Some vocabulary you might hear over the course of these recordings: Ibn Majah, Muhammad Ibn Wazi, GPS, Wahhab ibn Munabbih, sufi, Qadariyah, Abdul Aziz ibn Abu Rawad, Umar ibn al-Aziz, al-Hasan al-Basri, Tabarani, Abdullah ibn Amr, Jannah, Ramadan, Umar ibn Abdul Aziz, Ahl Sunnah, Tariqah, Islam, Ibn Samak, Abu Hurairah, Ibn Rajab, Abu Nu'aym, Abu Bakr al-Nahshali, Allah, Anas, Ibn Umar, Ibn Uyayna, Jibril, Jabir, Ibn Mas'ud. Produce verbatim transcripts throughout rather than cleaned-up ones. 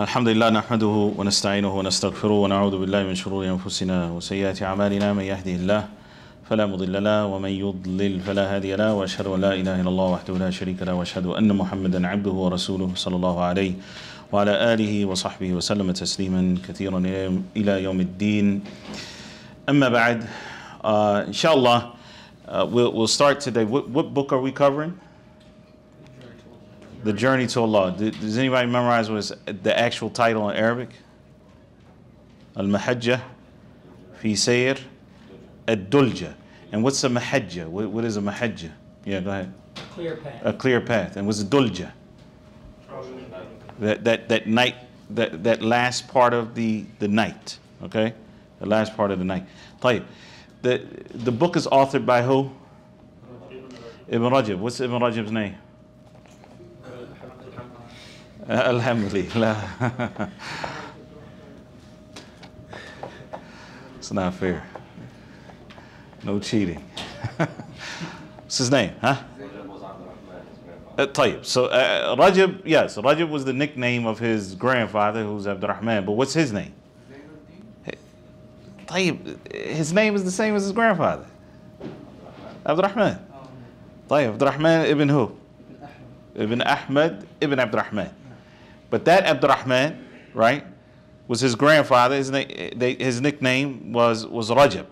الحمد لله نحمده ونستعينه ونستغفره ونعوذ بالله من شرور أنفسنا وسيئات أعمالنا من يهده الله فلا مضل له ومن يضلل فلا هادي له وأشهد أن لا إله إلا الله وحده لا شريك له وأشهد أن محمدا عبده ورسوله صلى الله عليه وعلى آله وصحبه وسلم تسليما كثيرا إلى يوم الدين أما بعد uh, inshallah uh, we'll, we'll start today. What, what book are we covering? The Journey to Allah. Does anybody memorize what is the actual title in Arabic? Al mahajjah fi Sayr ad Dulja. And what's a mahajjah? What, what is a mahajjah? Yeah, go ahead. A clear path. A clear path. And what's a dulja? That that that night, that that last part of the the night. Okay, the last part of the night. Tayyib. The the book is authored by who? Ibn Rajab. What's Ibn Rajab's name? Alhamdulillah. It's not fair. No cheating. What's his name, huh? Uh, Tayyib. So uh, Rajab, yes, Rajab was the nickname of his grandfather, who's Abdurrahman. But what's his name? Tayyib. His name is the same as his grandfather. Abdurrahman. Tayyib. Abdurrahman ibn who? Ibn Ahmed ibn Abdurrahman. But that Abdurrahman, right, was his grandfather. His, na they, his nickname was, was Rajab.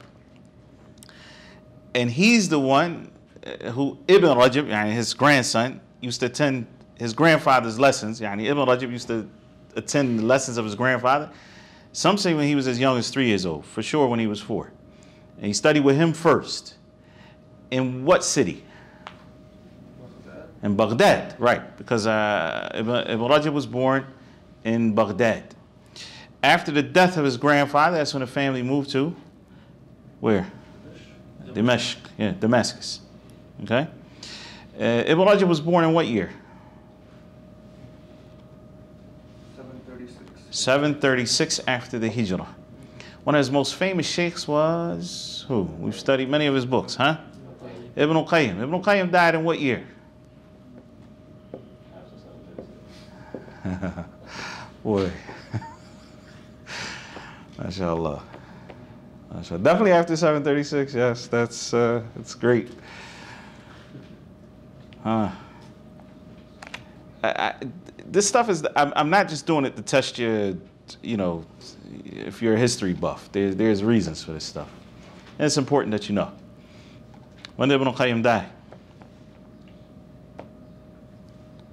And he's the one who Ibn Rajab, yani his grandson, used to attend his grandfather's lessons. Yani Ibn Rajab used to attend the lessons of his grandfather. Some say when he was as young as three years old, for sure when he was four. And he studied with him first. In what city? In Baghdad, right, because uh, Ibn, Ibn Rajab was born in Baghdad. After the death of his grandfather, that's when the family moved to where? Damascus. Yeah, Damascus. Okay. Uh, Ibn Rajab was born in what year? seven thirty-six. seven thirty-six after the Hijrah. One of his most famous shaykhs was who? We've studied many of his books, huh? Ibn al-Qayyim. Ibn al-Qayyim died in what year? Boy, mashallah. mashallah. Definitely after seven thirty-six, yes, that's uh, it's great. Huh. I, I, this stuff is, I'm, I'm not just doing it to test your, you know, if you're a history buff. There, there's reasons for this stuff. And it's important that you know. When did Ibn al-Qayyim die?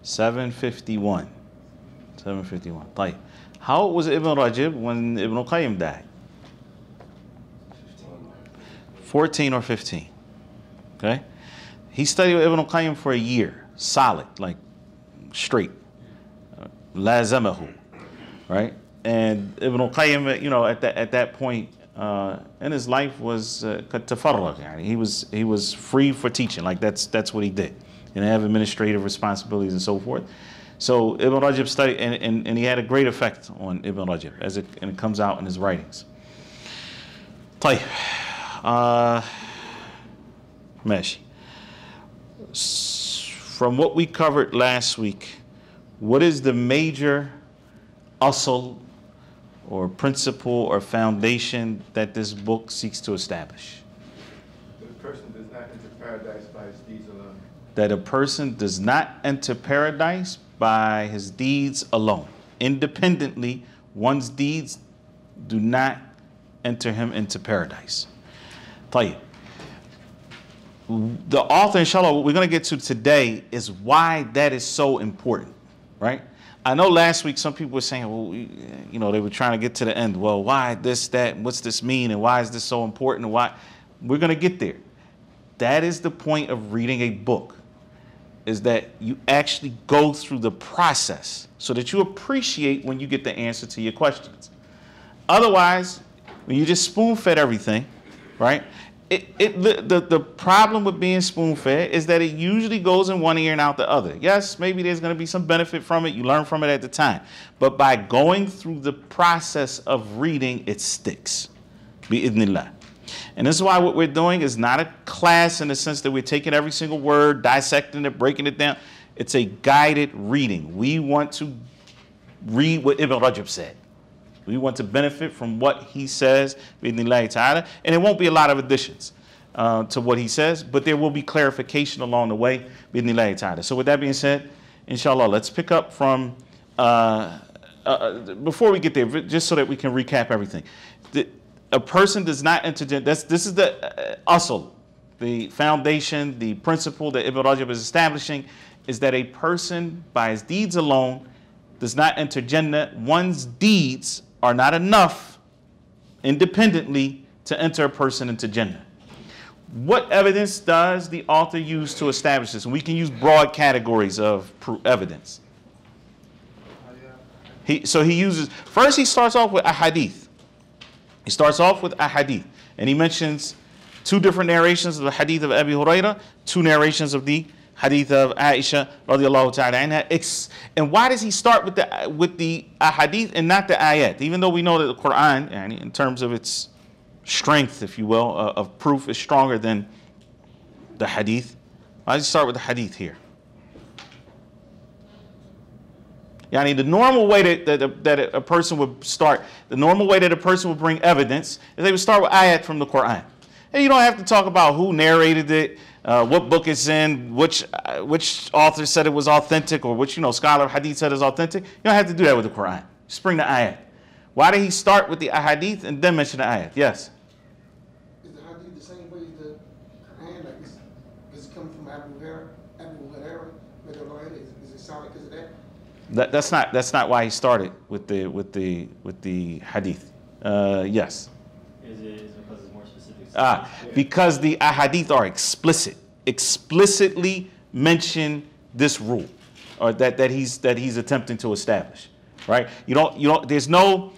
seven fifty-one. seven fifty-one. طيب. How old was Ibn Rajab when Ibn al-Qayyim died? fourteen or fifteen. Okay? He studied with Ibn al-Qayyim for a year, solid, like straight. Lazamahu. Right? And Ibn al-Qayyim, you know, at that at that point uh, in his life was uh, yani. He was he was free for teaching. Like that's that's what he did. And have administrative responsibilities and so forth. So Ibn Rajab studied, and, and, and he had a great effect on Ibn Rajab, as it, and it comes out in his writings. طيب. Uh, Meshi. From what we covered last week, what is the major asl or principle or foundation that this book seeks to establish? That a person does not enter paradise by his deeds alone. That a person does not enter paradise by his deeds alone. Independently, one's deeds do not enter him into paradise. Tayyib. The author, inshallah, what we're going to get to today is why that is so important, right? I know last week some people were saying, well, you know, they were trying to get to the end. Well, why this, that, what's this mean, and why is this so important, and why? We're going to get there. That is the point of reading a book, is that you actually go through the process so that you appreciate when you get the answer to your questions. Otherwise, when you just spoon-fed everything, right? It, it, the, the, the problem with being spoon-fed is that it usually goes in one ear and out the other. Yes, maybe there's going to be some benefit from it. You learn from it at the time. But by going through the process of reading, it sticks. Bi-idhnillah. And this is why what we're doing is not a class in the sense that we're taking every single word, dissecting it, breaking it down. It's a guided reading. We want to read what Ibn Rajab said. We want to benefit from what he says, bi'idhnillahi ta'ala, and it won't be a lot of additions uh, to what he says, but there will be clarification along the way, bi'idhnillahi ta'ala. So with that being said, inshallah, let's pick up from, uh, uh, before we get there, just so that we can recap everything. The, a person does not enter, that's, this is the uh, asl, the foundation, the principle that Ibn Rajab is establishing, is that a person by his deeds alone does not enter Jannah. One's deeds are not enough independently to enter a person into Jannah. What evidence does the author use to establish this? And we can use broad categories of evidence. He, so he uses, first he starts off with a hadith. He starts off with a hadith, and he mentions two different narrations of the hadith of Abu Hurairah, two narrations of the hadith of Aisha radiallahu ta'ala anha. And why does he start with the, with the ahadith and not the ayat? Even though we know that the Quran, in terms of its strength, if you will, uh, of proof, is stronger than the hadith. Why does he start with the hadith here? Yeah, I mean, the normal way that, that, that a person would start, the normal way that a person would bring evidence is they would start with ayat from the Quran. And you don't have to talk about who narrated it, Uh, what book it's in, which uh, which author said it was authentic, or which, you know, scholar of hadith said is authentic. You don't have to do that with the Quran. Just bring the ayat. Why did he start with the ahadith and then mention the ayat? Yes? Is the hadith the same way as the Quran? Like, is, is it coming from Abu Hurairah? Abu Hurairah, but the Lord is, is it solid because of that? that? That's not that's not why he started with the with the with the hadith. Uh, yes. Is it? Ah, because the ahadith are explicit, explicitly mention this rule, or that that he's that he's attempting to establish, right? You don't you don't. There's no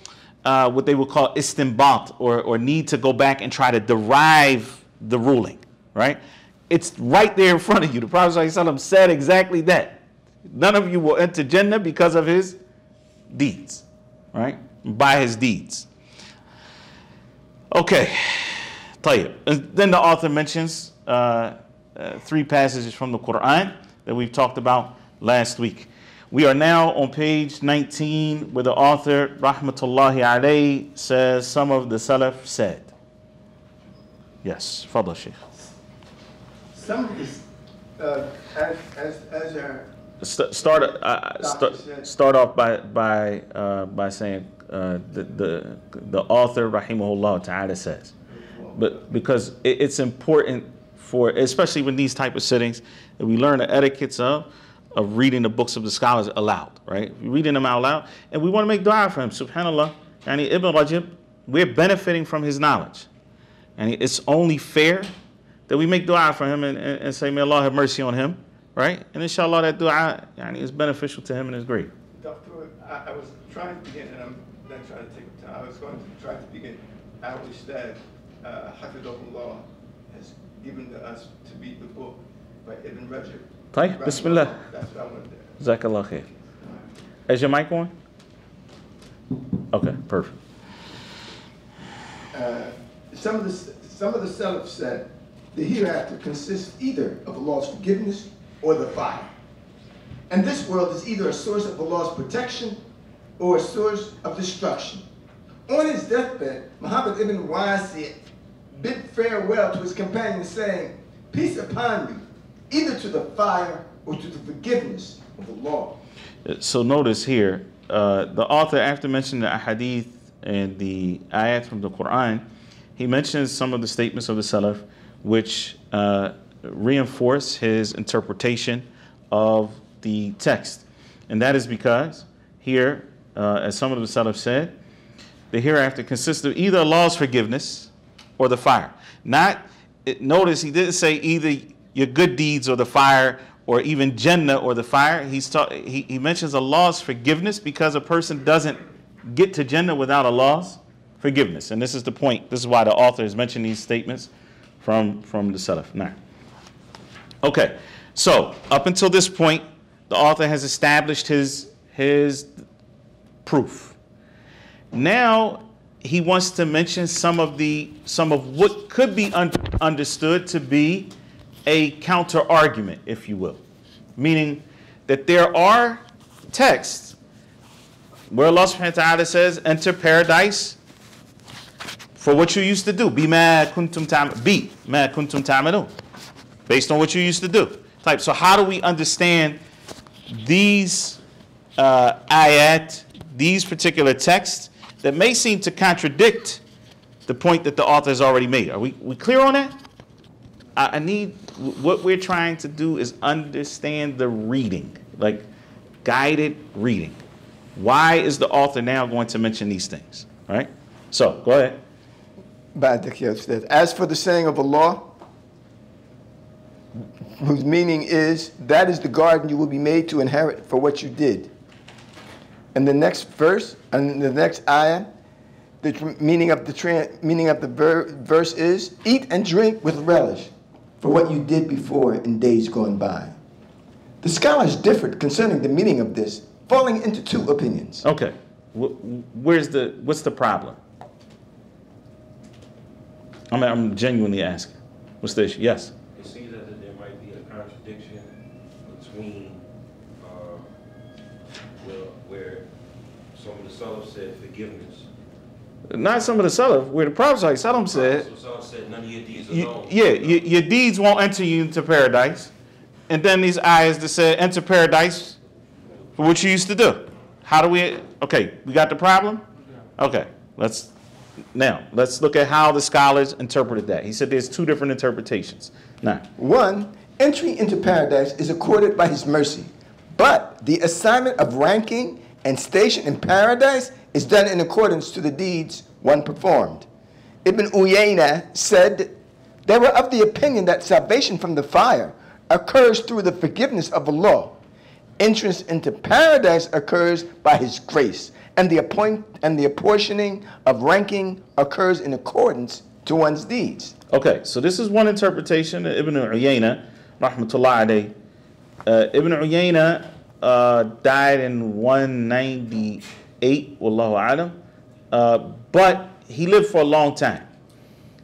uh, what they would call istinbat, or or need to go back and try to derive the ruling, right? It's right there in front of you. The Prophet ﷺ said exactly that. None of you will enter Jannah because of his deeds, right? By his deeds. Okay. And then the author mentions uh, uh, three passages from the Quran that we've talked about last week. We are now on page nineteen, where the author, rahmatullahi alayhi, says some of the Salaf said. Yes, Fadla Shaykh. Some of this, uh, as, as, as our St start, uh, st start off by, by, uh, by saying uh, the, the, the author, rahimahullah ta'ala, says. But because it's important for, especially when these type of settings, that we learn the etiquettes of, of reading the books of the scholars aloud, right? Reading them out loud. And we want to make dua for him, subhanAllah. And Ibn Rajab, we're benefiting from his knowledge. And it's only fair that we make dua for him and, and, and say, may Allah have mercy on him, right? And inshallah, that dua is beneficial to him in his grave. Doctor, I, I was trying to begin, and I'm not trying to take time, I was going to try to begin. I wish that Uh, Hafidahullah has given to us to read the book by Ibn Rajab. Tayyib, Bismillah. That's what I wanted to ask. Jazakallah khair. Is your mic on? Okay, perfect. Uh, some of the some of the Salaf said the hereafter consists either of Allah's forgiveness or the fire, and this world is either a source of Allah's protection or a source of destruction. On his deathbed, Muhammad Ibn Wazi bid farewell to his companions, saying, peace upon you, either to the fire or to the forgiveness of Allah. So notice here, uh, the author, after mentioning the hadith and the ayat from the Quran, he mentions some of the statements of the Salaf, which uh, reinforce his interpretation of the text. And that is because here, uh, as some of the Salaf said, the hereafter consists of either Allah's forgiveness or the fire. Not, it, notice he didn't say either your good deeds or the fire, or even Jannah or the fire. He's ta he, he mentions Allah's forgiveness, because a person doesn't get to Jannah without Allah's forgiveness. And this is the point. This is why the author has mentioned these statements from, from the Salaf. Now, okay, so up until this point, the author has established his, his proof. Now he wants to mention some of the some of what could be un understood to be a counter argument, if you will, meaning that there are texts where Allah subhanahu wa ta'ala says, enter paradise for what you used to do. Bima kuntum ta'malun. Be ma kuntum ta'malun. Based on what you used to do. Type. So how do we understand these uh, ayat, these particular texts that may seem to contradict the point that the author has already made? Are we, we clear on that? I, I need, what we're trying to do is understand the reading, like guided reading. Why is the author now going to mention these things? All right? So, go ahead. As for the saying of Allah, whose meaning is, that is the garden you will be made to inherit for what you did. And the next verse, and the next ayah, the meaning of the, meaning of the ver verse is, eat and drink with relish for what you did before in days gone by. The scholars differed concerning the meaning of this, falling into two opinions. Okay. Where's the, what's the problem? I'm, I'm genuinely asking. What's the issue? Yes? It seems that there might be a contradiction between uh, where, where some of the Salaf said forgiveness. Not some of the Salaf, where the Prophet Sallam said, said none of your deeds you, alone. Yeah, your, your deeds won't enter you into paradise. And then these ayahs that said, enter paradise for what you used to do. How do we, okay, we got the problem? Okay, let's, now, let's look at how the scholars interpreted that. He said there's two different interpretations. Now, one, entry into paradise is accorded by his mercy, but the assignment of ranking and station in paradise is done in accordance to the deeds one performed. Ibn Uyayna said, they were of the opinion that salvation from the fire occurs through the forgiveness of Allah. Entrance into paradise occurs by his grace, and the appoint and the apportioning of ranking occurs in accordance to one's deeds. Okay, so this is one interpretation of Ibn Uyayna, rahmatullah alayh. Uh, Ibn Uyayna uh, died in one ninety-eight, wallahu a'lam, uh, but he lived for a long time.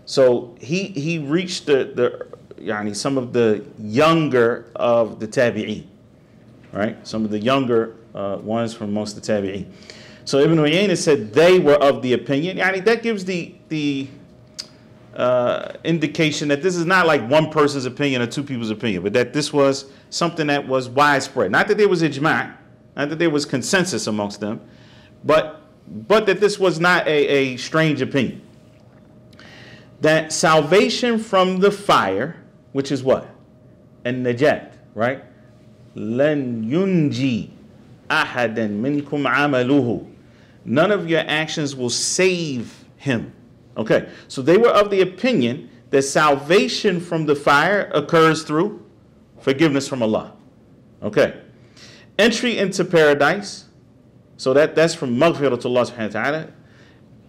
So he he reached the the yani some of the younger of the tabi'een. Right? Some of the younger uh, ones from most of the tabi'i. So Ibn Uyayna said they were of the opinion. Yani that gives the, the uh, indication that this is not like one person's opinion or two people's opinion, but that this was something that was widespread. Not that there was ijma', not that there was consensus amongst them, but, but that this was not a, a strange opinion. That salvation from the fire, which is what? An-najat, right? لَنْ يُنْجِي أَحَدًا مِنْكُمْ عَمَلُهُ. None of your actions will save him. Okay, so they were of the opinion that salvation from the fire occurs through forgiveness from Allah. Okay, entry into paradise, so that, that's from Maghfiratullah subhanahu wa ta'ala.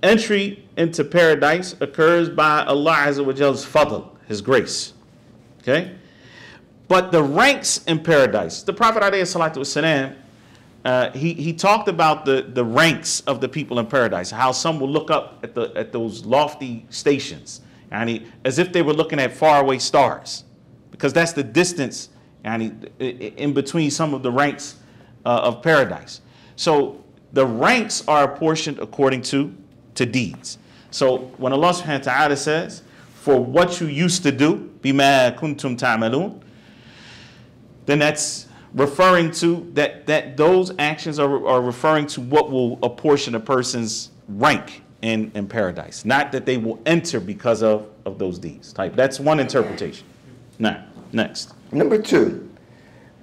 Entry into paradise occurs by Allah Azza wa Jal's fadl, his grace. Okay? But the ranks in paradise, the Prophet ﷺ, uh, he, he talked about the, the ranks of the people in paradise, how some will look up at, the, at those lofty stations, yani, as if they were looking at faraway stars, because that's the distance yani, in between some of the ranks uh, of paradise. So the ranks are apportioned according to, to deeds. So when Allah subhanahu wa ta'ala says, for what you used to do, bima kuntum ta'malun, then that's referring to that, that those actions are, are referring to what will apportion a person's rank in, in paradise, not that they will enter because of, of those deeds. Type. That's one interpretation. Now, next. Number two,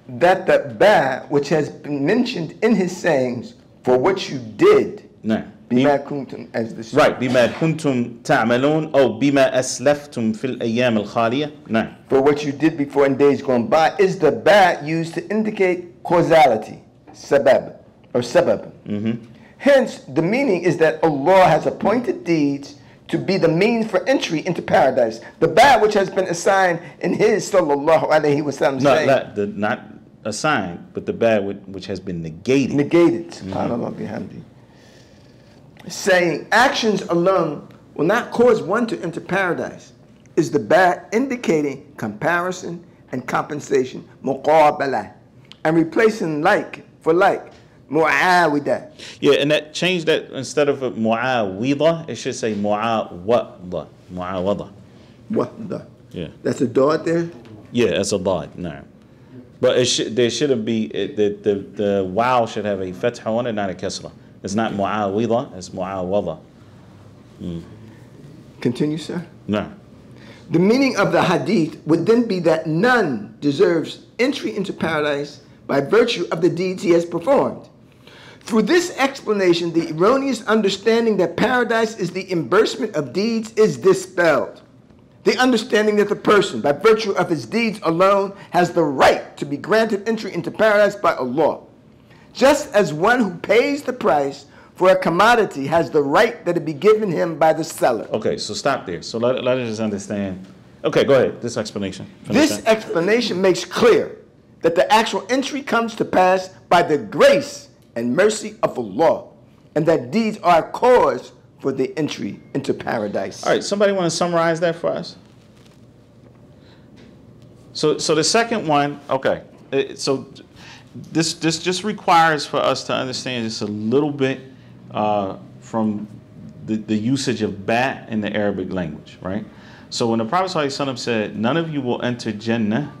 that the ba, which has been mentioned in his sayings, for what you did, now, bima kuntum as the same. Right, bima kuntum ta'malun, or bima aslaftum fil ayyam al-khaliyah. No. For what you did before in days gone by is the ba used to indicate causality, sabab, or sabab. Mm-hmm. Hence, the meaning is that Allah has appointed deeds to be the means for entry into paradise. The ba which has been assigned in his sallallahu alayhi wa sallam. No, not assigned, but the ba which has been negated. Negated. Mm-hmm. Saying actions alone will not cause one to enter paradise is the ba indicating comparison and compensation, muqabalah, and replacing like for like, Mu'awida. Yeah, and that change that instead of mu'awida, it should say mu'awada. Mu'awada. Wada. Yeah. That's a dot there? Yeah, that's a dot. No. But it should, there shouldn't be, it, the, the, the wow should have a fatha on it, not a kasra. It's not mu'awida, it's mu'awada. Mm. Continue, sir? No. The meaning of the hadith would then be that none deserves entry into paradise by virtue of the deeds he has performed. Through this explanation, the erroneous understanding that paradise is the reimbursement of deeds is dispelled. The understanding that the person, by virtue of his deeds alone, has the right to be granted entry into paradise by Allah. Just as one who pays the price for a commodity has the right that it be given him by the seller. Okay, so stop there. So let, let us just understand. Okay, go ahead. This explanation. Finish this that. explanation makes clear that the actual entry comes to pass by the grace and mercy of Allah, and that deeds are a cause for the entry into paradise. All right, somebody want to summarize that for us? So, so the second one, okay. It, so this, this just requires for us to understand just a little bit uh, from the, the usage of bat in the Arabic language, right? So when the Prophet ﷺ said, none of you will enter Jannah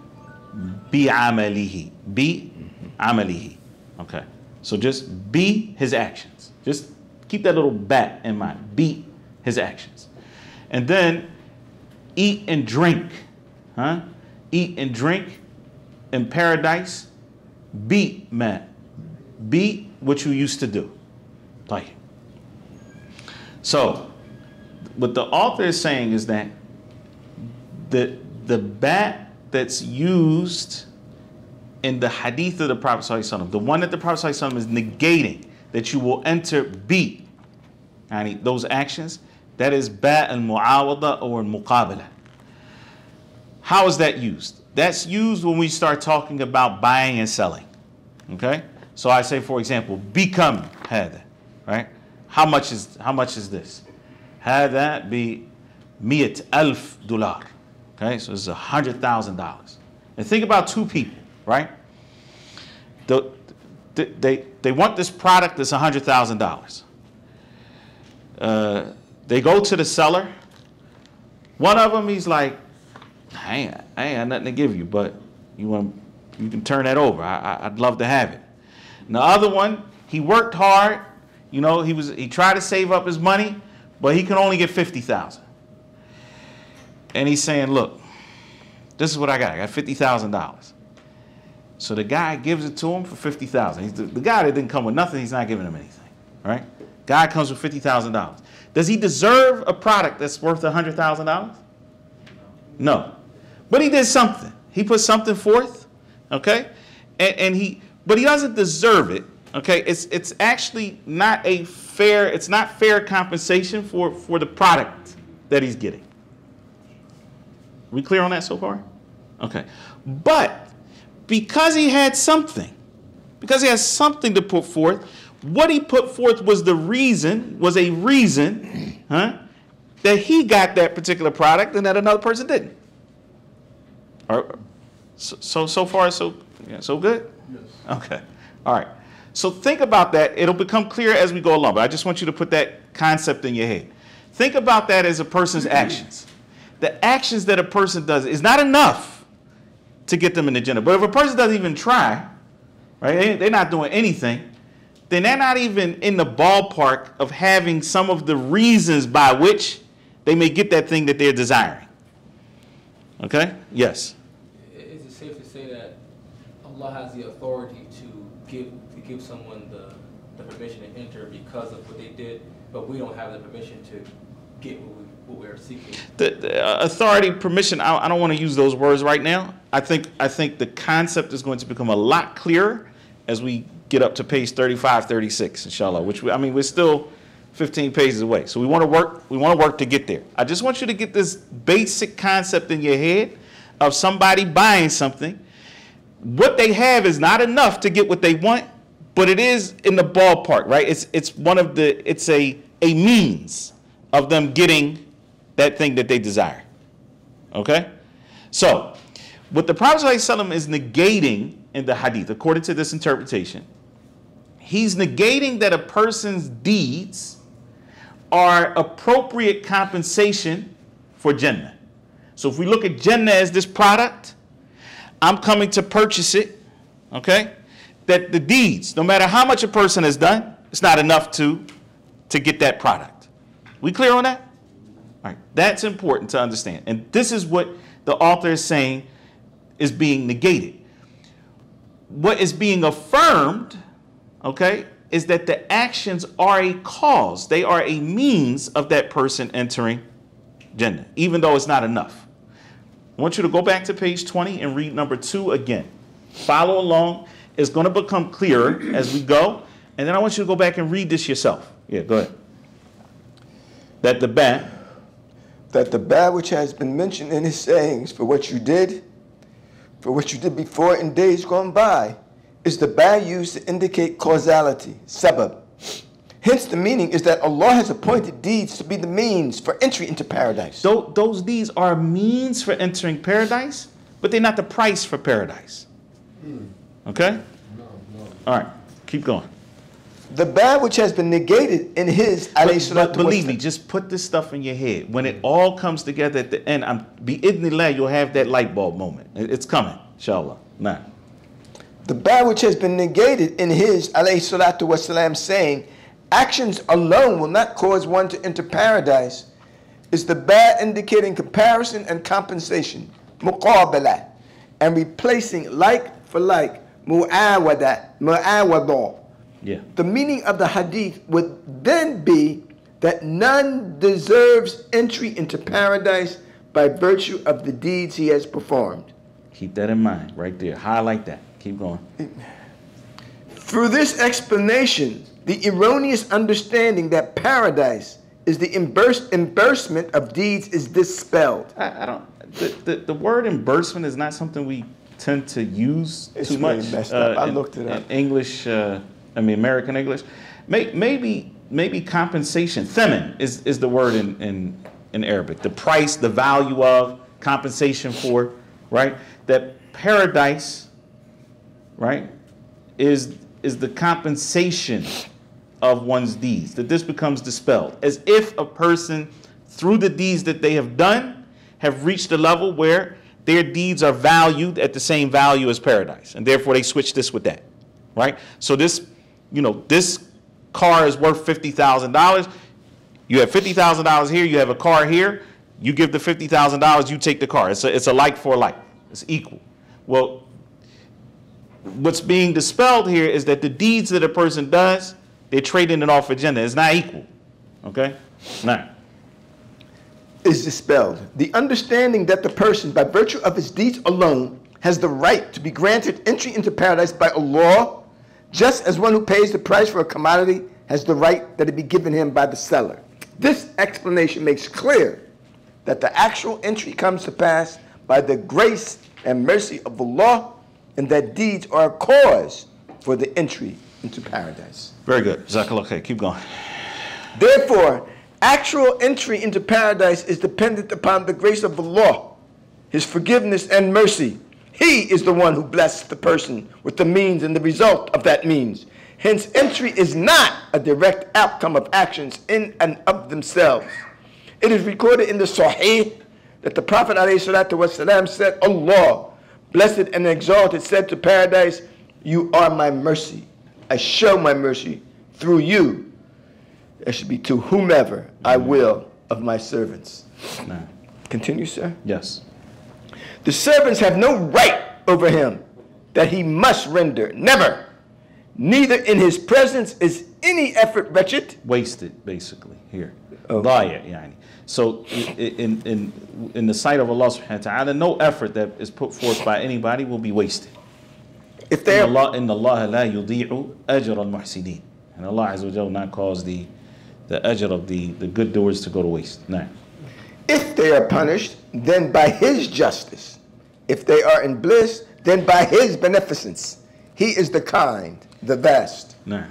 bi-amalihi, bi-amalihi, okay. So just be his actions. Just keep that little bat in mind. Beat his actions. And then eat and drink. Huh? Eat and drink in paradise. Beat, man. Beat what you used to do. Like it. So what the author is saying is that the, the bat that's used in the hadith of the Prophet ﷺ, the one that the Prophet ﷺ is negating, that you will enter B, and those actions, that is ba' al-mu'awada or al-muqabala. How is that used? That's used when we start talking about buying and selling, okay? So I say, for example, become hada, right? How much is, how much is this? Hada bi miyat alf dular, okay? So it's one hundred thousand dollars. And think about two people, right? The, the, they... They want this product that's one hundred thousand dollars. Uh, they go to the seller. One of them, he's like, hey, I ain't got nothing to give you, but you want, you can turn that over. I, I, I'd love to have it. And the other one, he worked hard. You know, he, was, he tried to save up his money, but he can only get fifty thousand dollars. And he's saying, look, this is what I got. I got fifty thousand dollars. So the guy gives it to him for fifty thousand. He's the, the guy that didn't come with nothing. He's not giving him anything, right? Guy comes with fifty thousand dollars. Does he deserve a product that's worth a hundred thousand dollars? No, but he did something. He put something forth, okay? And, and he, but he doesn't deserve it, okay? It's it's actually not a fair. It's not fair compensation for for the product that he's getting. We clear on that so far? Okay, but. Because he had something, because he has something to put forth, what he put forth was the reason, was a reason, huh, that he got that particular product and that another person didn't. All right. So, so, so far, so, yeah, so good? Yes. Okay. All right. So think about that. It'll become clear as we go along, but I just want you to put that concept in your head. Think about that as a person's actions. The actions that a person does is not enough to get them in the Jannah. But if a person doesn't even try, right, they're not doing anything, then they're not even in the ballpark of having some of the reasons by which they may get that thing that they're desiring. Okay? Yes? Is it safe to say that Allah has the authority to give, to give someone the, the permission to enter because of what they did, but we don't have the permission to get what we What we are seeking? The, the authority, permission, I, I don't want to use those words right now. I think, I think the concept is going to become a lot clearer as we get up to page thirty-five, thirty-six, inshallah, which we, I mean, we're still fifteen pages away. So we want to work, we want to work to get there. I just want you to get this basic concept in your head of somebody buying something. What they have is not enough to get what they want, but it is in the ballpark, right? It's, it's one of the, it's a, a means of them getting that thing that they desire. Okay? So, what the Prophet ﷺ is negating in the hadith, according to this interpretation, He's negating that a person's deeds are appropriate compensation for Jannah. So if we look at Jannah as this product, I'm coming to purchase it, okay? That the deeds, no matter how much a person has done, it's not enough to, to get that product. We clear on that? All right, that's important to understand. And this is what the author is saying is being negated. What is being affirmed, okay, is that the actions are a cause. They are a means of that person entering Jannah, even though it's not enough. I want you to go back to page twenty and read number two again. Follow along. It's going to become clearer as we go. And then I want you to go back and read this yourself. Yeah, go ahead. That the bad. That the bad which has been mentioned in his sayings for what you did, for what you did before in days gone by, is the bad used to indicate causality, sabab. Hence the meaning is that Allah has appointed deeds to be the means for entry into paradise. Th those deeds are means for entering paradise, but they're not the price for paradise. Hmm. Okay? No, no. All right, keep going. The bad which has been negated in his... But, but believe me, just put this stuff in your head. When it all comes together at the end, I'm, bi-idhnillah, you'll have that light bulb moment. It's coming, inshallah. Nah. The bad which has been negated in his, alayhi salatu wasalam, saying, actions alone will not cause one to enter paradise, is the bad indicating comparison and compensation, muqabalah, and replacing like for like, mu'awadah, mu'awadah. Yeah. The meaning of the hadith would then be that none deserves entry into paradise by virtue of the deeds he has performed. Keep that in mind right there. Highlight that. Keep going. Through this explanation, the erroneous understanding that paradise is the imbursement of deeds is dispelled. I, I don't, the, the, the word imbursement is not something we tend to use it's too really much. Messed up. Uh, I in, looked it up. In English. Uh, I mean, American English, maybe maybe compensation. Themin is, is the word in, in, in Arabic. The price, the value of, compensation for, right? That paradise, right, is, is the compensation of one's deeds. That this becomes dispelled. As if a person, through the deeds that they have done, have reached a level where their deeds are valued at the same value as paradise. And therefore, they switch this with that, right? So this... You know, this car is worth fifty thousand dollars. You have fifty thousand dollars here. You have a car here. You give the fifty thousand dollars, you take the car. It's a, it's a like for like. It's equal. Well, what's being dispelled here is that the deeds that a person does, they're trading it off for Jannah. It's not equal. Okay? Now. It's dispelled. The understanding that the person, by virtue of his deeds alone, has the right to be granted entry into paradise by Allah, just as one who pays the price for a commodity has the right that it be given him by the seller. This explanation makes clear that the actual entry comes to pass by the grace and mercy of Allah, and that deeds are a cause for the entry into paradise. Very good. Jazakallah khair. Keep going. Therefore, actual entry into paradise is dependent upon the grace of Allah, His forgiveness and mercy. He is the one who blessed the person with the means and the result of that means. Hence, entry is not a direct outcome of actions in and of themselves. It is recorded in the Sahih that the Prophet ﷺ said, Allah, blessed and exalted, said to paradise, you are my mercy. I show my mercy through you. That should be to whomever I will of my servants. No. Continue, sir. Yes. The servants have no right over him that he must render. Never. Neither in his presence is any effort wretched. Wasted, basically, here. Okay. So in, in, in the sight of Allah subhanahu wa ta'ala, no effort that is put forth by anybody will be wasted. If they are... And Allah Azza wa Jal not cause the, the ajr of the, the good doers to go to waste. No. If they are punished, then by his justice. If they are in bliss, then by his beneficence. He is the kind, the vast. Now,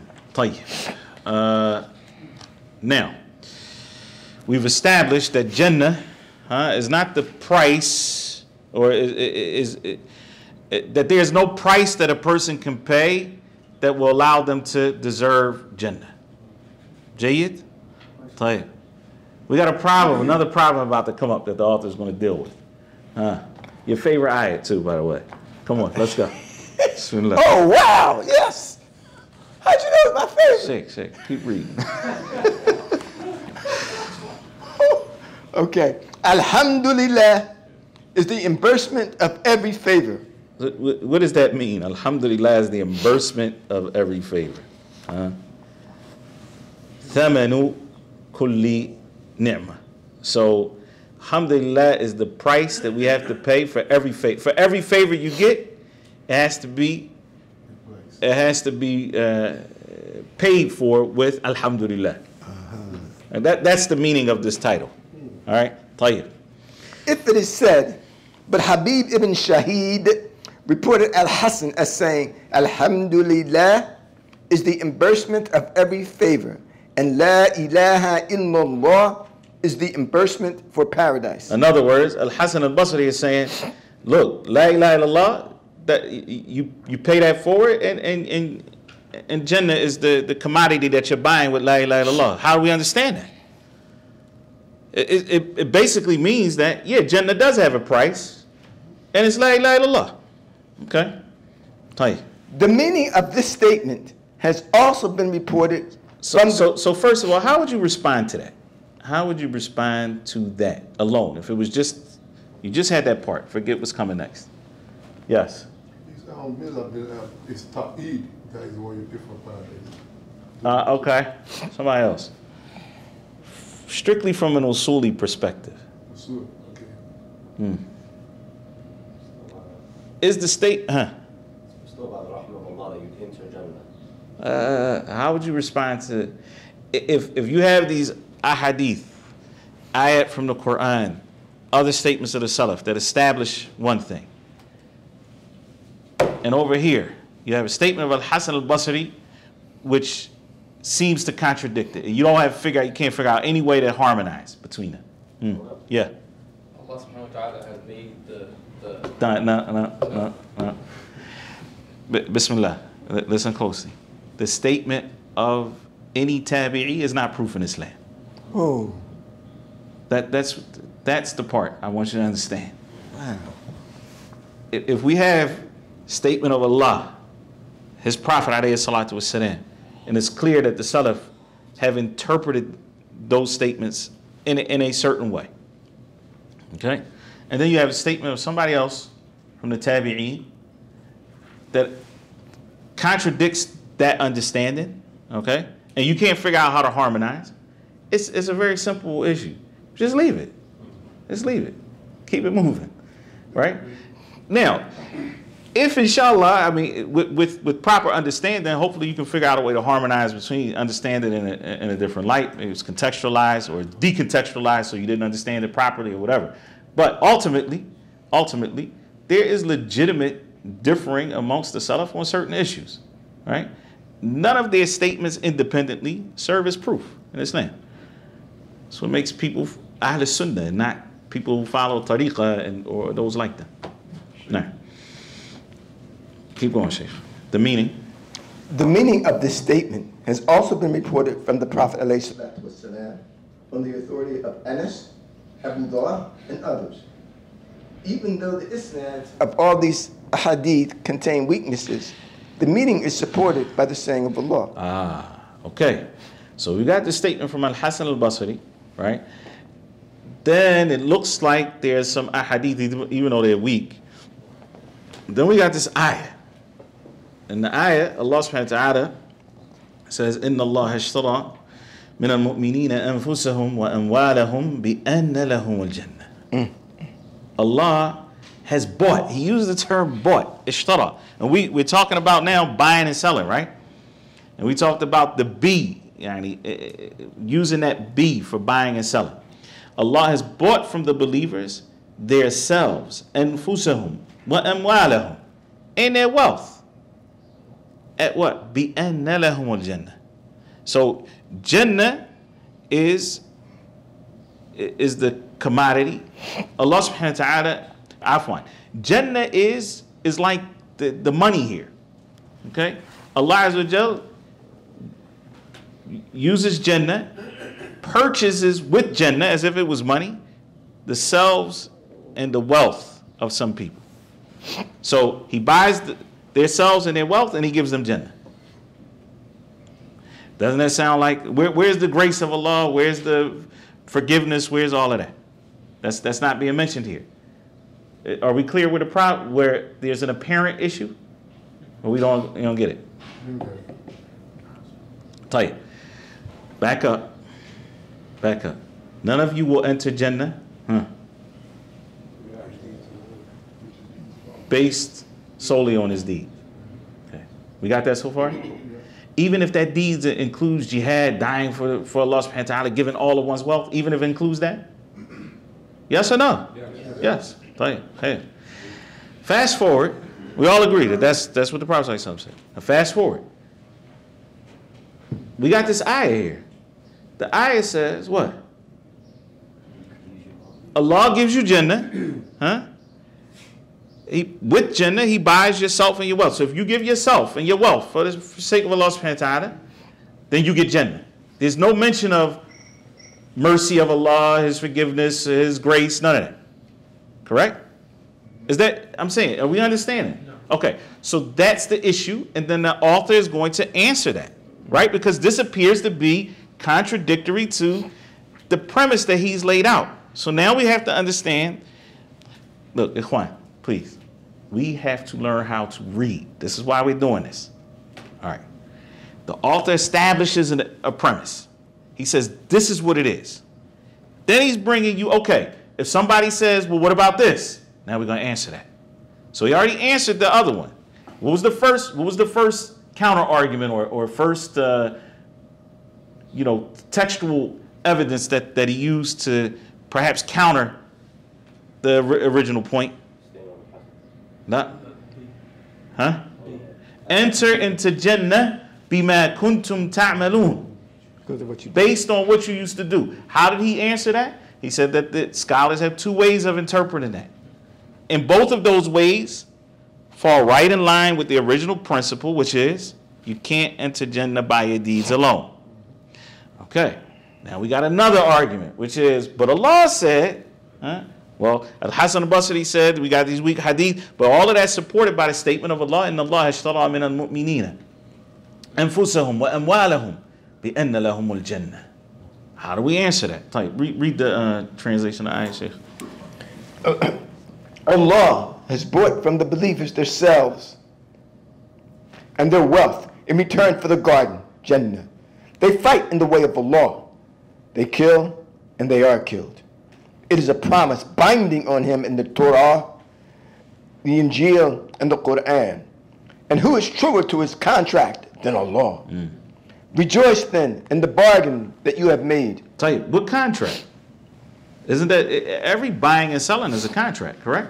uh, now we've established that Jannah uh, is not the price, or is, is, is, is that there's no price that a person can pay that will allow them to deserve Jannah. Jayyid? Tayyib. We got a problem, another problem about to come up that the author is going to deal with. Huh? Your favorite ayat too, by the way. Come on, let's go. Bismillah. Oh, wow, yes. How'd you know it's my favorite? Shaykh, Shaykh, keep reading. Okay. Alhamdulillah is the reimbursement of every favor. What does that mean? Alhamdulillah is the reimbursement of every favor. Huh? Thamanu kulli ni'mah. So, alhamdulillah is the price that we have to pay for every favor. For every favor you get, it has to be, it has to be uh, paid for with alhamdulillah. Uh-huh. And that, that's the meaning of this title. All right, Tayyib. If it is said, but Habib ibn Shahid reported al-Hasan as saying, alhamdulillah is the reimbursement of every favor, and la ilaha illallah is the reimbursement for paradise. In other words, al-Hasan al-Basri is saying, look, la ilaha illallah, that you, you pay that forward, and, and, and, and Jannah is the, the commodity that you're buying with la ilaha illallah. How do we understand that? It, it, it basically means that, yeah, Jannah does have a price, and it's la ilaha illallah. Okay? Tayyib. The meaning of this statement has also been reported. So, so, so first of all, how would you respond to that? How would you respond to that alone? If it was just, you just had that part, forget what's coming next. Yes? It's Ta'id that is what you pay for paradise. Uh, okay. Somebody else. Strictly from an Usuli perspective. Usuli, okay. Hmm. Is the state, huh? Uh, how would you respond to, if, if you have these ahadith, ayat from the Quran, other statements of the Salaf that establish one thing. And over here, you have a statement of al-Hasan al-Basri, which seems to contradict it. You don't have to figure out, you can't figure out any way to harmonize between them. Mm. Yeah. Allah subhanahu wa ta'ala has made the, the No, no, no, no, no. Bismillah. Listen closely. The statement of any tabi'i is not proof in Islam. Oh. That that's that's the part I want you to understand. Wow. If, if we have statement of Allah, his Prophet alayhi salatu wasalam, and it's clear that the Salaf have interpreted those statements in a, in a certain way. Okay? And then you have a statement of somebody else from the Tabi'een that contradicts that understanding. Okay? And you can't figure out how to harmonize. It's, it's a very simple issue. Just leave it. Just leave it. Keep it moving. Right? Now, if, inshallah, I mean, with, with, with proper understanding, hopefully you can figure out a way to harmonize between understanding in a, in a different light. Maybe it's contextualized or decontextualized so you didn't understand it properly or whatever. But ultimately, ultimately, there is legitimate differing amongst the Salaf on certain issues, right? None of their statements independently serve as proof in Islam. That's what makes people Ahl Sunnah and not people who follow Tariqah and, or those like them. No. Keep going, Shaykh. The meaning. The meaning of this statement has also been reported from the Prophet ﷺ on the authority of Anas, Abdullah, and others. Even though the isnads of all these hadith contain weaknesses, the meaning is supported by the saying of Allah. Ah, okay. So we got the statement from al-Hasan al-Basri, right? Then it looks like there's some ahadith, even though they're weak. Then we got this ayah. In the ayah, Allah subhanahu wa ta'ala says, إِنَّ اللَّهَ اشْتَرَى مِنَ الْمُؤْمِنِينَ أَنفُسَهُمْ وَأَمْوَالَهُمْ بِأَنَّ لَهُمُ الْجَنَّةِ. Mm. Allah has bought. He used the term bought, ishtara. And we, we're talking about now buying and selling, right? And we talked about the B, yani, using that B for buying and selling. Allah has bought from the believers their selves, أَنفُسَهُمْ وَأَمْوَالَهُمْ, and their wealth. At what? بِأَنَّ لَهُمُ الْجَنَّةِ. So Jannah is, is the commodity. Allah subhanahu wa ta'ala, afwan. Jannah is, is like the, the money here. Okay? Allah Azza wa Jal uses Jannah, purchases with Jannah as if it was money, the selves and the wealth of some people. So he buys the, their selves and their wealth, and he gives them Jannah. Doesn't that sound like, where, where's the grace of Allah? Where's the forgiveness? Where's all of that? That's, that's not being mentioned here. Are we clear with a problem where there's an apparent issue? Or we don't, we don't get it? I'll tell you. Back up. Back up. None of you will enter Jannah. Huh. Based solely on his deed. Okay. We got that so far? Even if that deed includes jihad, dying for, for Allah subhanahu wa ta'ala, giving all of one's wealth, even if it includes that? Yes or no? Yes. Yes. Hey. Fast forward. We all agree that that's, that's what the Prophet said. Now fast forward. We got this ayah here. The ayah says what? Allah gives you Jannah. Huh? He, with Jannah, he buys yourself and your wealth. So if you give yourself and your wealth for the sake of Allah subhanahu wa ta'ala, then you get Jannah. There's no mention of mercy of Allah, his forgiveness, his grace, none of that. Correct? Is that, I'm saying, are we understanding? No. Okay, so that's the issue, and then the author is going to answer that, right? Because this appears to be contradictory to the premise that he's laid out. So now we have to understand, look, Ikhwan, please. We have to learn how to read. This is why we're doing this. All right. The author establishes an, a premise. He says, this is what it is. Then he's bringing you, okay, if somebody says, well, what about this? Now we're going to answer that. So he already answered the other one. What was the first, what was the first counter argument or, or first, uh, you know, textual evidence that, that he used to perhaps counter the original point? Not, huh? Enter into Jannah bima kuntum ta'malun, based on what you used to do. How did he answer that? He said that the scholars have two ways of interpreting that. And both of those ways fall right in line with the original principle, which is you can't enter Jannah by your deeds alone. Okay. Now we got another argument, which is, but Allah said, huh? Well, al-Hasan al-Basri said, we got these weak hadith, but all of that's supported by the statement of Allah, inna Allah ashtara min al-mu'minina anfusahum wa amwalahum bi anna lahum al-jannah. How do we answer that? Like, read, read the uh, translation of ayah, Shaykh. Allah has bought from the believers their selves and their wealth in return for the garden, Jannah. They fight in the way of Allah. They kill and they are killed. It is a promise binding on him in the Torah, the Injil, and the Quran. And who is truer to his contract than Allah? Mm. Rejoice then in the bargain that you have made. Tell you, what contract? Isn't that every buying and selling is a contract, correct?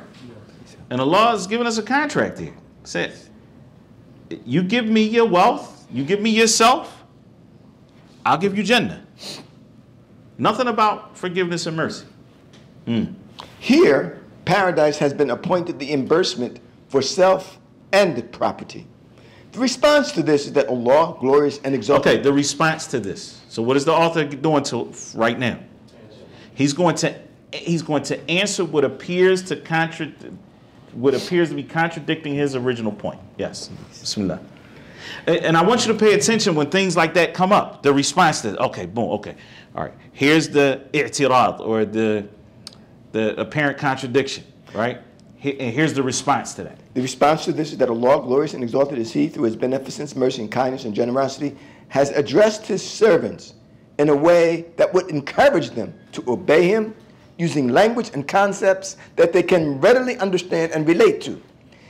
And Allah has given us a contract here. It says, you give me your wealth, you give me yourself, I'll give you Jannah. Nothing about forgiveness and mercy. Mm. Here, paradise has been appointed the reimbursement for self and property. The response to this is that Allah, glorious and exalted. Okay, the response to this. So what is the author doing to right now? He's going to he's going to answer what appears to contra what appears to be contradicting his original point. Yes. Bismillah. And I want you to pay attention when things like that come up. The response to, okay, boom, okay. All right. Here's the i'tirad, or the the apparent contradiction, right? And here's the response to that. The response to this is that Allah, glorious and exalted is he, through his beneficence, mercy, and kindness, and generosity, has addressed his servants in a way that would encourage them to obey him, using language and concepts that they can readily understand and relate to.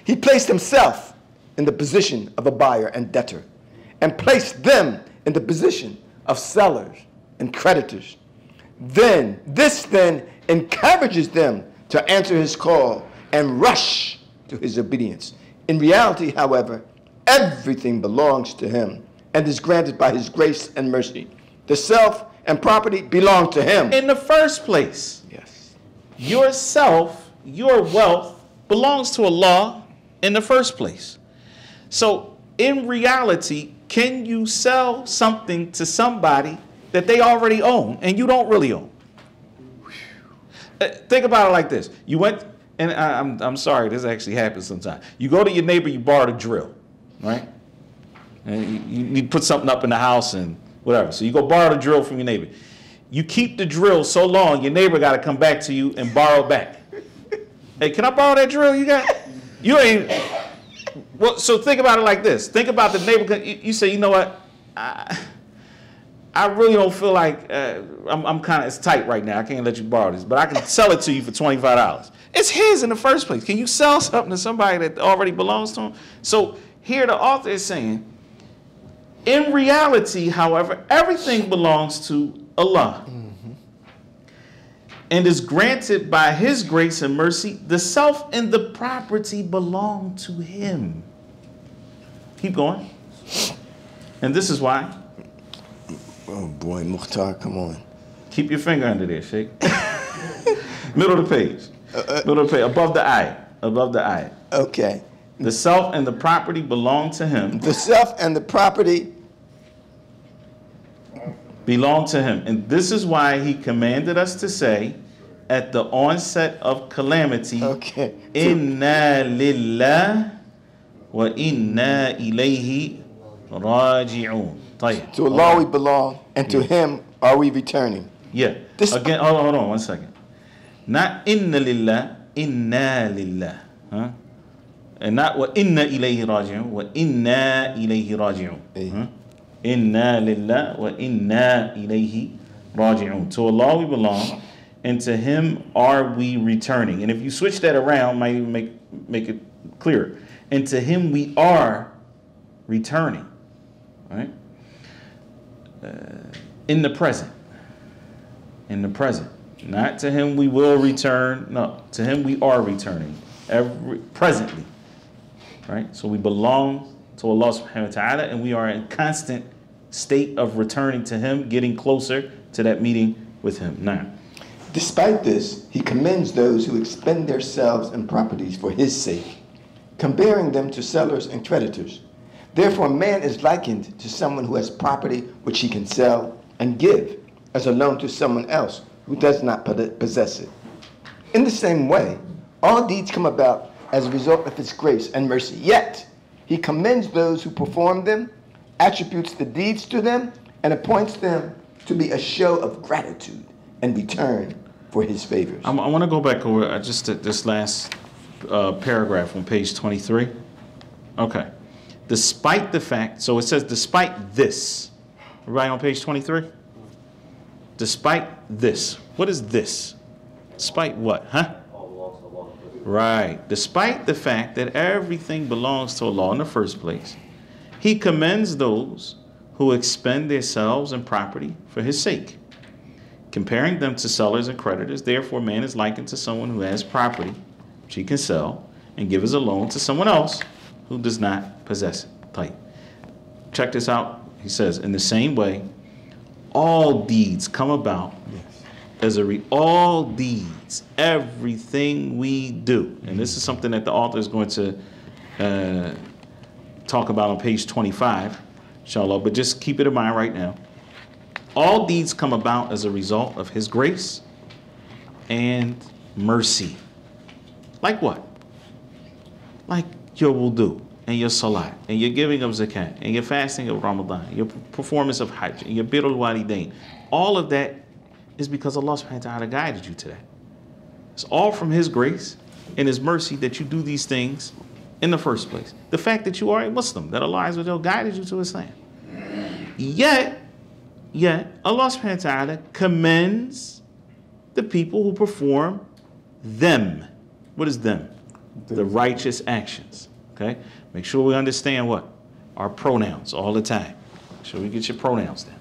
He placed himself in the position of a buyer and debtor, and placed them in the position of sellers and creditors. Then, this then encourages them to answer his call and rush to his obedience. In reality, however, everything belongs to him and is granted by his grace and mercy. The self and property belong to him. In the first place, yes, yourself, your wealth belongs to Allah in the first place. So in reality, can you sell something to somebody that they already own and you don't really own? Uh, think about it like this. You went, and I, I'm, I'm sorry, this actually happens sometimes. You go to your neighbor, you borrow a drill, right? And you, you put something up in the house and whatever. So you go borrow the drill from your neighbor. You keep the drill so long, your neighbor got to come back to you and borrow back. Hey, can I borrow that drill you got? You ain't. Well, so think about it like this. Think about the neighbor. You, you say, you know what? I, I really don't feel like uh, I'm, I'm kind of, it's tight right now. I can't let you borrow this, but I can sell it to you for twenty-five dollars. It's his in the first place. Can you sell something to somebody that already belongs to him? So here the author is saying, in reality, however, everything belongs to Allah. Mm-hmm. And is granted by his grace and mercy. The self and the property belong to him. Keep going. And this is why. Oh boy, Mukhtar, come on. Keep your finger under there, Shaykh. Middle of the page. Middle of the page. Above the ayah. Above the ayah. Okay. The self and the property belong to him. The self and the property belong to him. And this is why he commanded us to say at the onset of calamity, okay. Inna lillah wa inna ilayhi raji'un. To Allah we belong, and to yeah. him are we returning. Yeah. This Again, hold on, hold on one second. Not inna lillah, inna lillah. Huh? And not wa inna ilayhi raji'un, wa inna ilayhi raji'un. Hey. Huh? Inna lillah wa inna ilayhi raji'un. To Allah we belong, and to him are we returning. And if you switch that around, might even make, make it clearer. And to him we are returning. Right? Uh, in the present. In the present. Not to him we will return. No, to him we are returning. Every, presently. Right? So we belong to Allah subhanahu wa ta'ala, and we are in constant state of returning to him, getting closer to that meeting with him. Now, despite this, he commends those who expend their selves and properties for his sake, comparing them to sellers and creditors. Therefore, man is likened to someone who has property which he can sell and give as a loan to someone else who does not possess it. In the same way, all deeds come about as a result of his grace and mercy. Yet, he commends those who perform them, attributes the deeds to them, and appoints them to be a show of gratitude and return for his favors. I'm, I want to go back over just this last uh, paragraph on page twenty-three. Okay. Despite the fact, so it says, despite this. Right on page twenty-three? Despite this. What is this? Despite what, huh? Right. Despite the fact that everything belongs to Allah in the first place, he commends those who expend their selves and property for his sake, comparing them to sellers and creditors. Therefore, man is likened to someone who has property, which he can sell and give as a loan to someone else who does not possess it. Tight. Check this out. He says, in the same way, all deeds come about. Yes. As a re all deeds, everything we do, and this is something that the author is going to uh, talk about on page twenty-five, inshallah, but just keep it in mind right now. All deeds come about as a result of his grace and mercy. Like what? Like your wudu and your salat and your giving of zakat and your fasting of Ramadan, your performance of hajj and your bir al-walidain. All of that is because Allah subhanahu wa ta'ala guided you to that. It's all from his grace and his mercy that you do these things in the first place. The fact that you are a Muslim, that Allah Azza wa Jal guided you to Islam. Yet, yet, Allah subhanahu wa ta'ala commends the people who perform them. What is them? The righteous actions. Okay? Make sure we understand what? Our pronouns all the time. Make sure we get your pronouns down.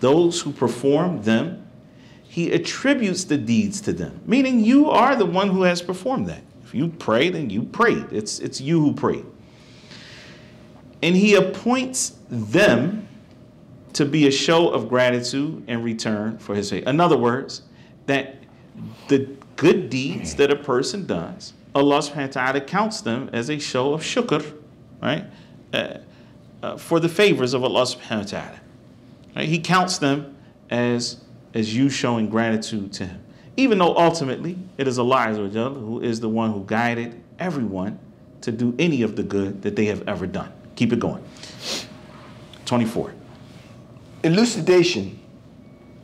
Those who perform them, he attributes the deeds to them, meaning you are the one who has performed that. If you pray, then you prayed. It's, it's you who prayed. And he appoints them to be a show of gratitude and return for his faith. In other words, that the good deeds that a person does, Allah subhanahu wa ta'ala counts them as a show of shukr, right? Uh, uh, for the favors of Allah subhanahu wa ta'ala. Right? He counts them as, as you showing gratitude to him. Even though ultimately it is Allah Azza wa Jal who is the one who guided everyone to do any of the good that they have ever done. Keep it going. twenty-four. Elucidation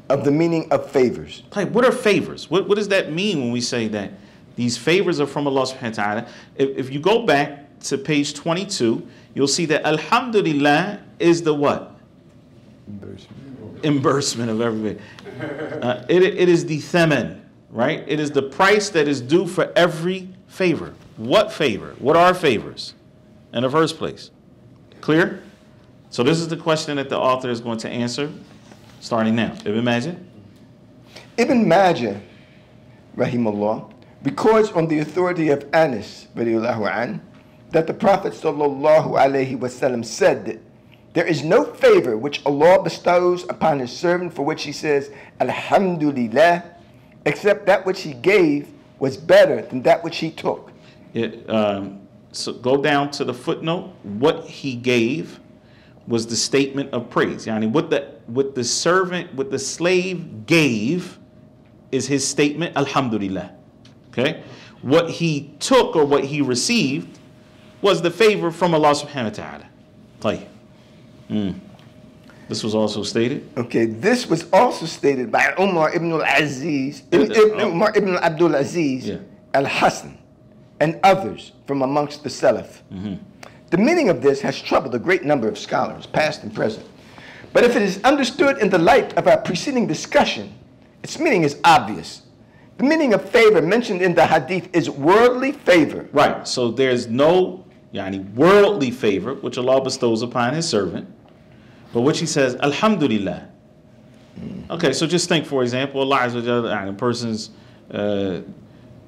of the meaning of favors. Like, what are favors? What, what does that mean when we say that these favors are from Allah subhanahu wa ta'ala? If, if you go back to page twenty-two, you'll see that Alhamdulillah is the what? Embarrassment. Embarrassment of everybody. Uh, it, it is the themen, right? It is the price that is due for every favor. What favor? What are favors in the first place? Clear? So this is the question that the author is going to answer starting now. Ibn Majah? Ibn Majah, rahimahullah, records on the authority of Anas, radiallahu an, that the Prophet sallallahu alayhi wasallam said that there is no favor which Allah bestows upon his servant for which he says, Alhamdulillah, except that which he gave was better than that which he took. It, um, so go down to the footnote. What he gave was the statement of praise. Yani what the what the servant, what the slave gave is his statement, Alhamdulillah. Okay? What he took or what he received was the favor from Allah subhanahu wa ta'ala. Mm. This was also stated? Okay, this was also stated by Umar ibn al-Aziz, ibn, ibn, oh. Umar ibn Abdul Aziz, yeah. Al-Hasan, and others from amongst the Salaf. Mm-hmm. The meaning of this has troubled a great number of scholars, past and present. But if it is understood in the light of our preceding discussion, its meaning is obvious. The meaning of favor mentioned in the hadith is worldly favor. Right, so there's no yani, worldly favor, which Allah bestows upon his servant, but which he says, Alhamdulillah. Mm. Okay, so just think, for example, Allah Azza wa Jalla, a person's uh,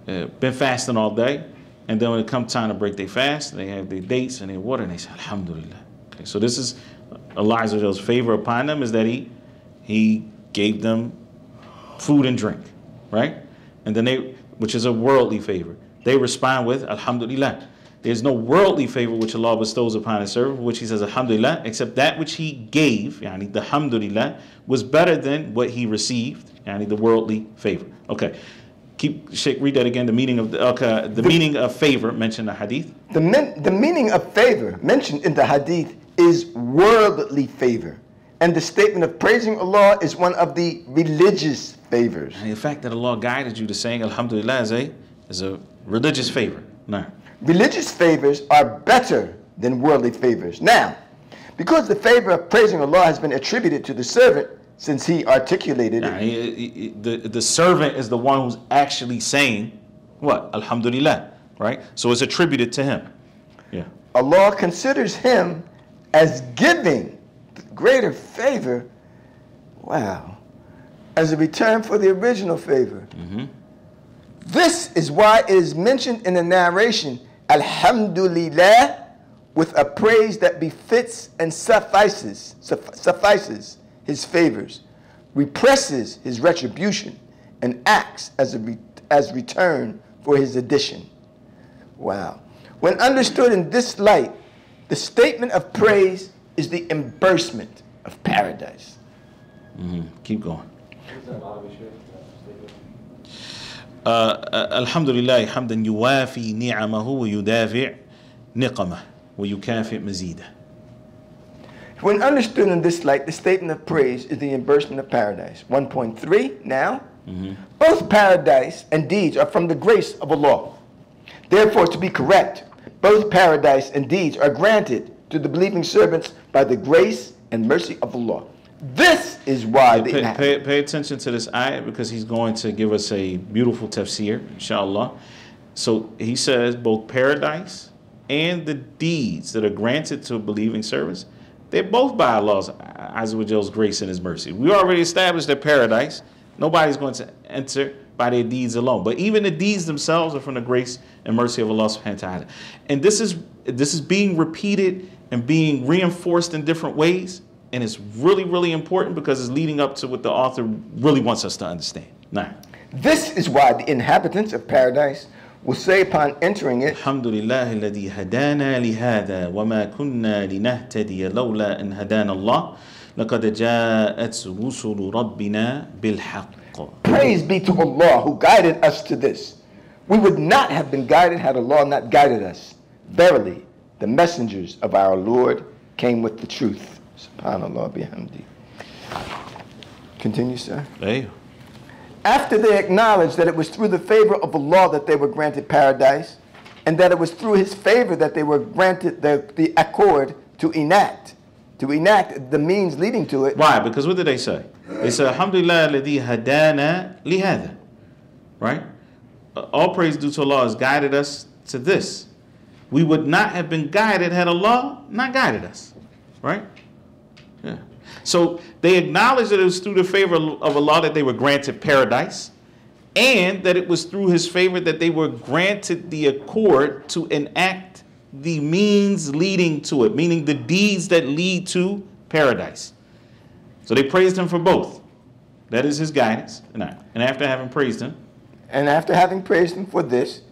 uh, been fasting all day, and then when it comes time to break their fast, they have their dates and their water, and they say, Alhamdulillah. Okay, so this is Allah Azza wa Jalla's favor upon them, is that he, he gave them food and drink, right? And then they, which is a worldly favor, they respond with, Alhamdulillah. There's no worldly favor which Allah bestows upon his servant, which he says, Alhamdulillah, except that which he gave, yani the Alhamdulillah, was better than what he received, yani the worldly favor. Okay. Keep, Shaykh, read that again. The meaning of the, okay, the, the meaning of favor mentioned in the hadith. The men, the meaning of favor mentioned in the hadith is worldly favor, and the statement of praising Allah is one of the religious favors. And the fact that Allah guided you to saying Alhamdulillah is a, is a religious favor. No. Religious favors are better than worldly favors. Now, because the favor of praising Allah has been attributed to the servant, since he articulated nah, it. He, he, the, the servant is the one who's actually saying, what? Alhamdulillah, right? So it's attributed to him. Yeah. Allah considers him as giving greater favor, wow, as a return for the original favor. Mm-hmm. This is why it is mentioned in the narration, Alhamdulillah, with a praise that befits and suffices, suffices. his favors, represses his retribution, and acts as a re as return for his addition. Wow. When understood in this light, the statement of praise is the embarrassment of paradise. Mm-hmm. Keep going. Alhamdulillah, hamdan yuwafi ni'amahu wa yudafi' niqamah wa yukafi' mazidah. When understood in this light, the statement of praise is the embarrassment of paradise. one point three, now, mm-hmm. Both paradise and deeds are from the grace of Allah. Therefore, to be correct, both paradise and deeds are granted to the believing servants by the grace and mercy of Allah. This is why yeah, they pay, pay, pay attention to this ayat, because he's going to give us a beautiful tafsir, inshallah. So he says both paradise and the deeds that are granted to believing servants, they're both by Allah's Azza wa Jall's grace and his mercy. We already established that paradise, nobody's going to enter by their deeds alone. But even the deeds themselves are from the grace and mercy of Allah subhanahu wa ta'ala. And this is, this is being repeated and being reinforced in different ways. And it's really, really important because it's leading up to what the author really wants us to understand. Now, this is why the inhabitants of paradise will say upon entering it, Alhamdulillah alladhi hadana lihada wa ma kunna linahtadiya lawla an hadana Allah laqad ja'at rusulu rabbina bilhaqq. Praise be to Allah who guided us to this. We would not have been guided had Allah not guided us. Verily, the messengers of our Lord came with the truth. SubhanAllah bihamdi. Continue, sir. Hey. After they acknowledged that it was through the favor of Allah that they were granted paradise, and that it was through his favor that they were granted the, the accord to enact, to enact the means leading to it. Why? Because what did they say? They said, Alhamdulillah alladhi hadana lihada. Right? All praise due to Allah has guided us to this. We would not have been guided had Allah not guided us. Right? Yeah. So they acknowledged that it was through the favor of Allah that they were granted paradise, and that it was through his favor that they were granted the accord to enact the means leading to it, meaning the deeds that lead to paradise. So they praised him for both. That is his guidance. And after having praised him, and after having praised him for this,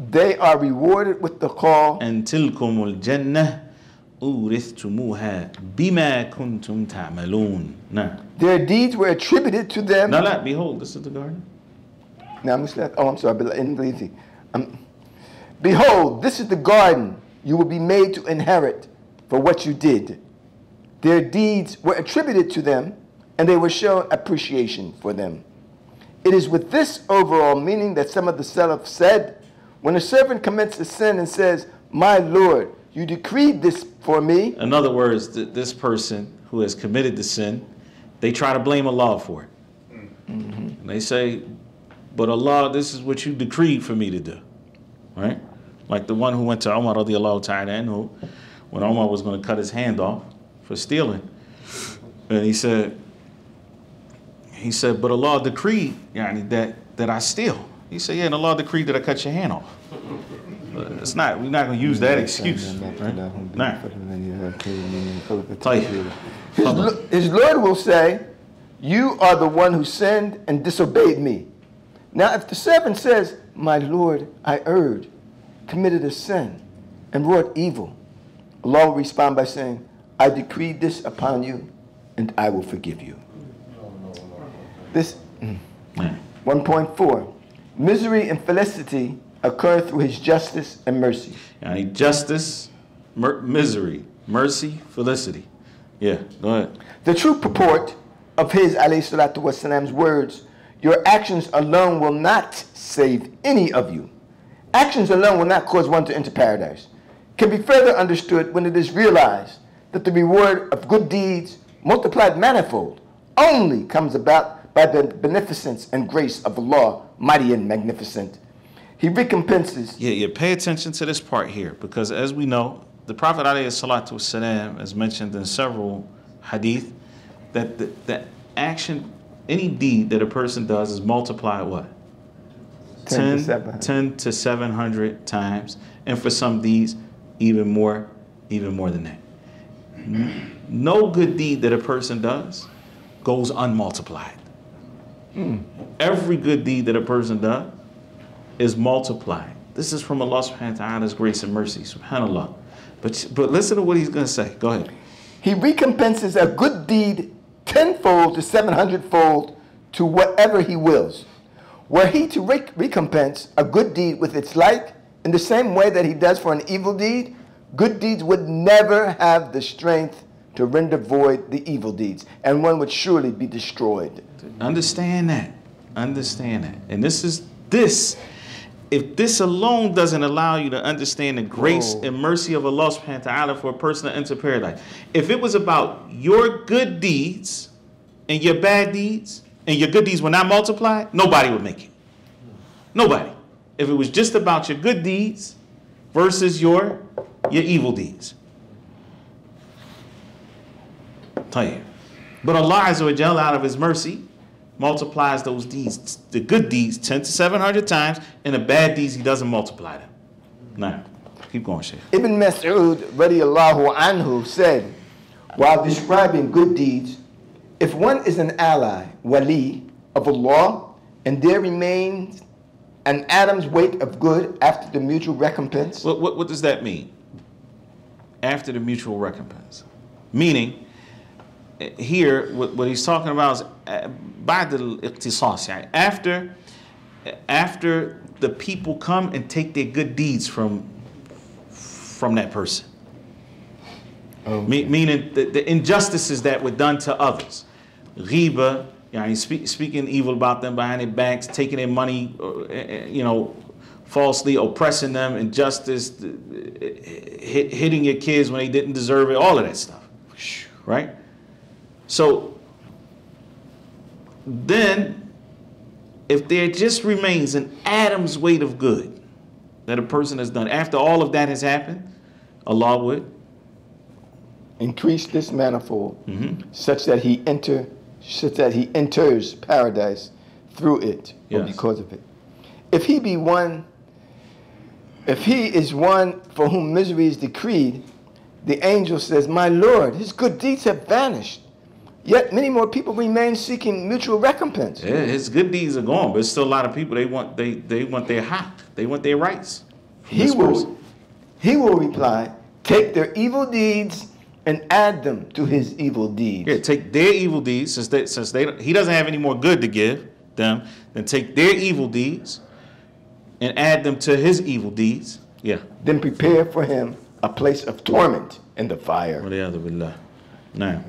they are rewarded with the call, and tilkumul jannah uristumuha bima kuntum ta'malun. Their deeds were attributed to them. No, no, behold, this is the garden. Now, oh, I'm sorry. Um, behold, this is the garden you will be made to inherit for what you did. Their deeds were attributed to them, and they were shown appreciation for them. It is with this overall meaning that some of the Salaf said, when a servant commits a sin and says, my Lord, you decreed this for me. In other words, th this person who has committed the sin, they try to blame Allah for it. Mm-hmm. And they say, but Allah, this is what you decreed for me to do. Right? Like the one who went to Umar radiallahu ta'ala anhu, when Umar was going to cut his hand off for stealing. And he said, he said, but Allah decreed yani, that, that I steal. He said, yeah, and Allah decreed that I cut your hand off. It's not, we're not going to use that excuse. Right? Nah. His Lord will say, you are the one who sinned and disobeyed me. Now, if the servant says, my Lord, I erred, committed a sin, and wrought evil, Allah will respond by saying, I decreed this upon you, and I will forgive you. This, one point four, misery and felicity occur through his justice and mercy. Yani justice, mer misery, mercy, felicity. Yeah, go ahead. The true purport of his, alayhi salatu wasalam's, words, your actions alone will not save any of you. Actions alone will not cause one to enter paradise. Can be further understood when it is realized that the reward of good deeds, multiplied manifold, only comes about by the beneficence and grace of Allah, mighty and magnificent. He recompenses. Yeah, yeah. Pay attention to this part here, because as we know, the Prophet ﷺ has mentioned in several hadith that the, the action, any deed that a person does is multiplied what? ten, ten, to, seven hundred. ten to seven hundred times. And for some deeds, even more, even more than that. No good deed that a person does goes unmultiplied. Mm. Every good deed that a person does is multiplied. This is from Allah subhanahu wa ta'ala's grace and mercy, subhanallah. But, but listen to what he's going to say. Go ahead. He recompenses a good deed tenfold to seven hundredfold to whatever he wills. Were he to re recompense a good deed with its like, in the same way that he does for an evil deed, good deeds would never have the strength to render void the evil deeds, and one would surely be destroyed. Understand that. Understand that. And this is this. If this alone doesn't allow you to understand the grace Whoa. and mercy of Allah subhanahu wa ta'ala for a person to enter paradise. If it was about your good deeds and your bad deeds, and your good deeds were not multiplied, nobody would make it. Nobody. If it was just about your good deeds versus your, your evil deeds. Tayyib. But Allah Azza wa Jalla, out of his mercy, multiplies those deeds, the good deeds, ten to seven hundred times, and the bad deeds, he doesn't multiply them. Now, keep going, Shaykh. Ibn Mas'ud radiallahu anhu said, while describing good deeds, if one is an ally, wali, of Allah, and there remains an atom's weight of good after the mutual recompense. What, what, what does that mean? After the mutual recompense. Meaning, here, what, what he's talking about is بعد الاقتصاص, after, after the people come and take their good deeds from, from that person. Okay. Me, meaning the, the injustices that were done to others. Ghiba, you know, speak, speaking evil about them behind their backs, taking their money, you know, falsely oppressing them, injustice, hit, hitting your kids when they didn't deserve it, all of that stuff, right? So then, if there just remains an atom's weight of good that a person has done, after all of that has happened, Allah would increase this manifold, mm-hmm. such that he enter, such that he enters paradise through it, yes. or because of it. If he be one, if he is one for whom misery is decreed, the angel says, "My Lord, his good deeds have vanished. Yet many more people remain seeking mutual recompense." Yeah, his good deeds are gone, but there's still a lot of people. They want they they want their haq. They want their rights. He will, person. he will reply, "Take their evil deeds and add them to his evil deeds." Yeah, take their evil deeds, since they, since they, he doesn't have any more good to give them, then take their evil deeds and add them to his evil deeds. Yeah. Then prepare for him a place of torment in the fire. Now,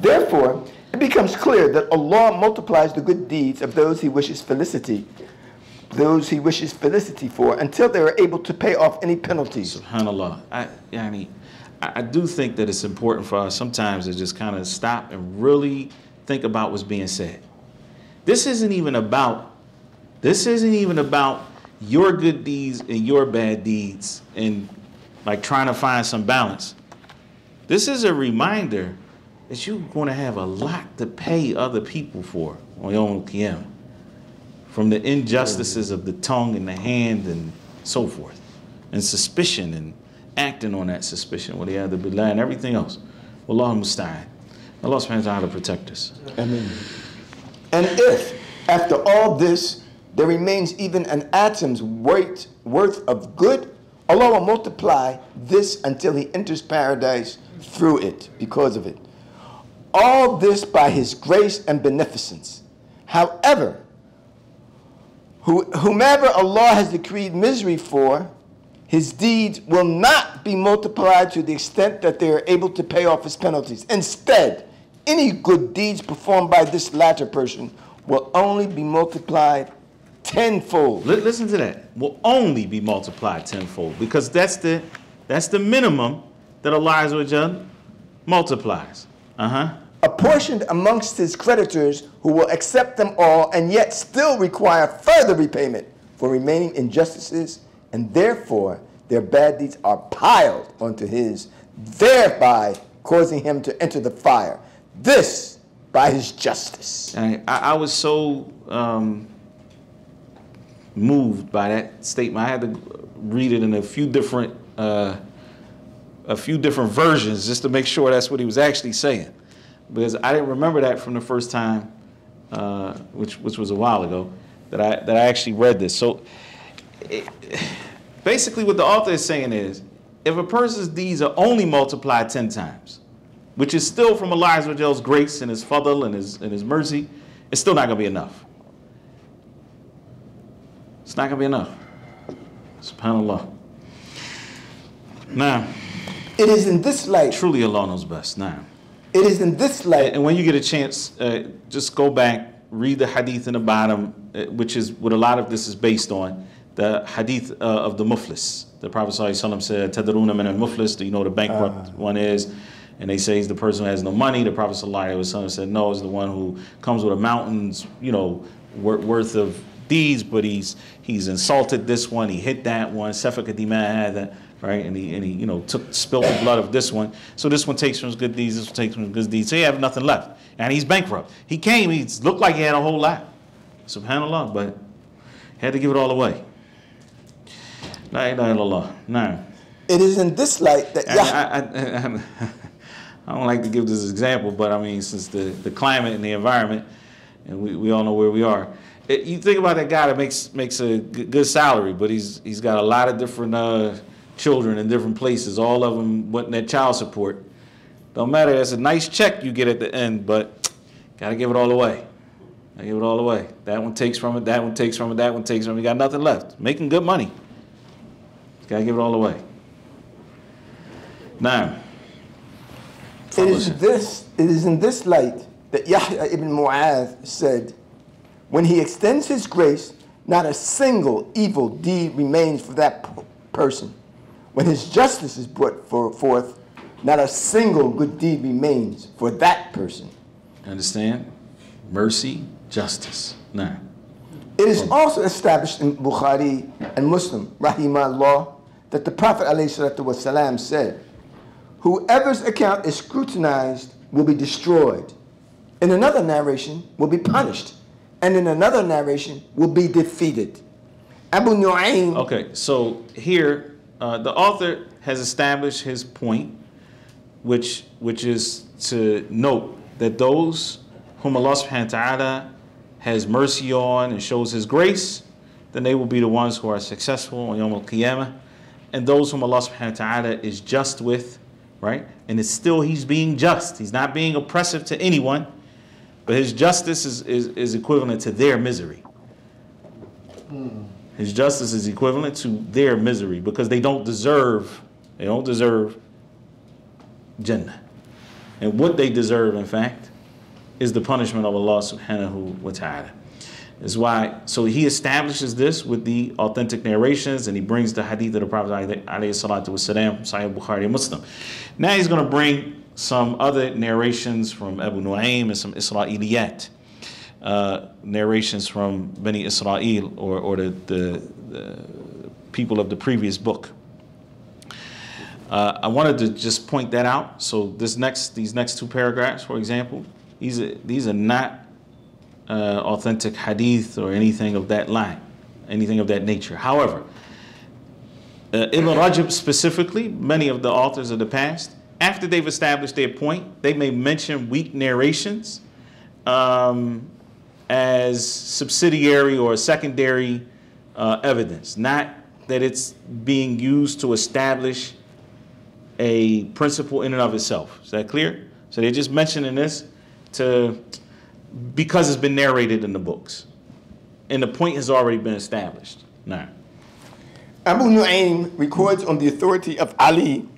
therefore, it becomes clear that Allah multiplies the good deeds of those He wishes felicity, those He wishes felicity for, until they are able to pay off any penalties. Subhanallah. I, I mean, I do think that it's important for us sometimes to just kind of stop and really think about what's being said. This isn't even about, this isn't even about your good deeds and your bad deeds and like trying to find some balance. This is a reminder that you're going to have a lot to pay other people for on your own Qiyamah, from the injustices of the tongue and the hand and so forth, and suspicion and acting on that suspicion, what he had to be lying, everything else. Wallahu musta'an. Allah subhanahu wa ta'ala protect us. Amen. And if, after all this, there remains even an atom's weight worth of good, Allah will multiply this until he enters paradise through it, because of it. All this by his grace and beneficence. However, whomever Allah has decreed misery for, his deeds will not be multiplied to the extent that they are able to pay off his penalties. Instead, any good deeds performed by this latter person will only be multiplied tenfold. Listen to that. Will only be multiplied tenfold, because that's the that's the minimum that Allah multiplies. Uh-huh. Apportioned amongst his creditors, who will accept them all and yet still require further repayment for remaining injustices, and therefore their bad deeds are piled onto his, thereby causing him to enter the fire. This by his justice. I, I was so um, moved by that statement. I had to read it in a few different, uh, a few different versions just to make sure that's what he was actually saying, because I didn't remember that from the first time, uh, which which was a while ago, that I that I actually read this. So. It, basically what the author is saying is, if a person's deeds are only multiplied ten times, which is still from Allah's grace and his fadl and his, and his mercy, it's still not going to be enough. It's not going to be enough. SubhanAllah. Now, it is in this light. Truly Allah knows best. Now, it is in this light. And when you get a chance, uh, just go back, read the hadith in the bottom, which is what a lot of this is based on. The hadith uh, of the muflis. The Prophet ﷺ said, "Tadaruna min al-muflis." Do you know what a bankrupt uh. one is? And they say he's the person who has no money. The Prophet ﷺ said, "No, it's the one who comes with a mountain's, you know, worth of deeds, but he's he's insulted this one, he hit that one, safaka dima, right? And he and he you know took spilled the blood of this one. So this one takes from his good deeds. This one takes from his good deeds. So he have nothing left, and he's bankrupt. He came. He looked like he had a whole lot. Subhanallah, but had to give it all away." La ilaha illallah. No. It is in this light that Yahya. I, I, I, I don't like to give this example, but I mean, since the, the climate and the environment, and we, we all know where we are, It, you think about that guy that makes makes a g good salary, but he's he's got a lot of different uh, children in different places. All of them wanting that child support. Don't matter. That's a nice check you get at the end, but gotta give it all away. I give it all away. That one takes from it. That one takes from it. That one takes from it. You got nothing left. Making good money. Gotta give it all away. Now, it is this. It is in this light that Yahya ibn Mu'adh said, "When he extends his grace, not a single evil deed remains for that person. When his justice is brought forth, not a single good deed remains for that person." Understand? Mercy, justice. Now, it is also established in Bukhari and Muslim, rahimahullah, that the Prophet ﷺ said, "Whoever's account is scrutinized will be destroyed. In another narration, will be punished. And in another narration, will be defeated." Abu Nu'aym. Okay, so here, uh, the author has established his point, which, which is to note that those whom Allah subhanahu wa ta'ala has mercy on and shows his grace, then they will be the ones who are successful on Yawm al-Qiyamah. And those whom Allah subhanahu wa ta'ala is just with, right? And it's still, he's being just. He's not being oppressive to anyone, but his justice is, is, is equivalent to their misery. Mm. His justice is equivalent to their misery because they don't deserve, they don't deserve Jannah. And what they deserve, in fact, is the punishment of Allah subhanahu wa ta'ala. Is why, so he establishes this with the authentic narrations, and he brings the hadith of the Prophet alayhi salatu wasalam, Sahih Bukhari and Muslim. Now he's going to bring some other narrations from Abu Nu'aym and some Isra'iliyat, uh, narrations from Bani Israel, or, or the, the, the people of the previous book. Uh, I wanted to just point that out. So this next, these next two paragraphs, for example, these are, these are not uh, authentic hadith or anything of that line, anything of that nature. However, uh, Ibn Rajab specifically, many of the authors of the past, after they've established their point, they may mention weak narrations um, as subsidiary or secondary uh, evidence, not that it's being used to establish a principle in and of itself. Is that clear? So they're just mentioning this to, because it's been narrated in the books, and the point has already been established. Now, Abu Nu'aym records on the authority of Ali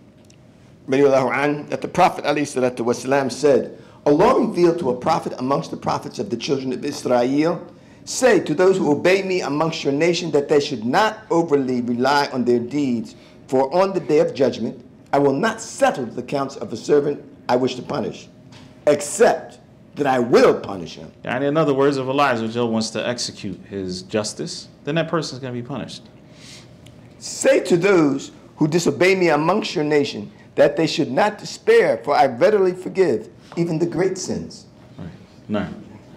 that the Prophet ﷺ said, "Allah revealed to a prophet amongst the prophets of the children of Israel, say to those who obey me amongst your nation that they should not overly rely on their deeds, for on the day of judgment I will not settle the accounts of a servant I wish to punish, except that I will punish him." And in other words, if Allah wants to execute his justice, then that person is going to be punished. "Say to those who disobey me amongst your nation that they should not despair, for I readily forgive even the great sins." Right. No.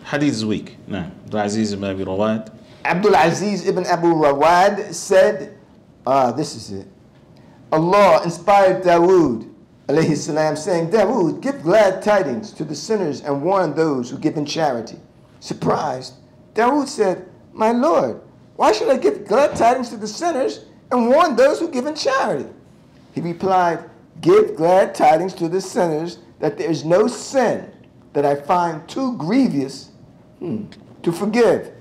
Hadith is weak. No. Abdul Aziz ibn Abu Rawad. Abdul Aziz ibn Abu Rawad said, ah, this is it. "Allah inspired Dawood, alayhi salam, saying, Dawood, give glad tidings to the sinners and warn those who give in charity. Surprised, Dawood said, my Lord, why should I give glad tidings to the sinners and warn those who give in charity? He replied, give glad tidings to the sinners that there is no sin that I find too grievous hmm, to forgive,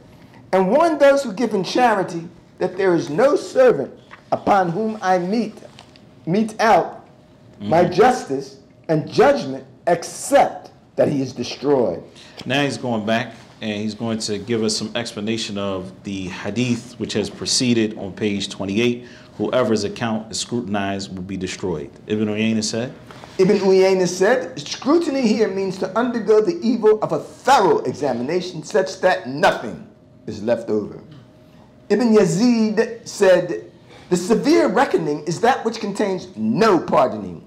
and warn those who give in charity that there is no servant upon whom I meet, meet out mm-hmm. my justice and judgment except that he is destroyed." Now he's going back and he's going to give us some explanation of the hadith which has preceded on page twenty-eight. "Whoever's account is scrutinized will be destroyed." Ibn Uyayna said? Ibn Uyayna said, "Scrutiny here means to undergo the evil of a thorough examination such that nothing is left over." Ibn Yazid said, "The severe reckoning is that which contains no pardoning,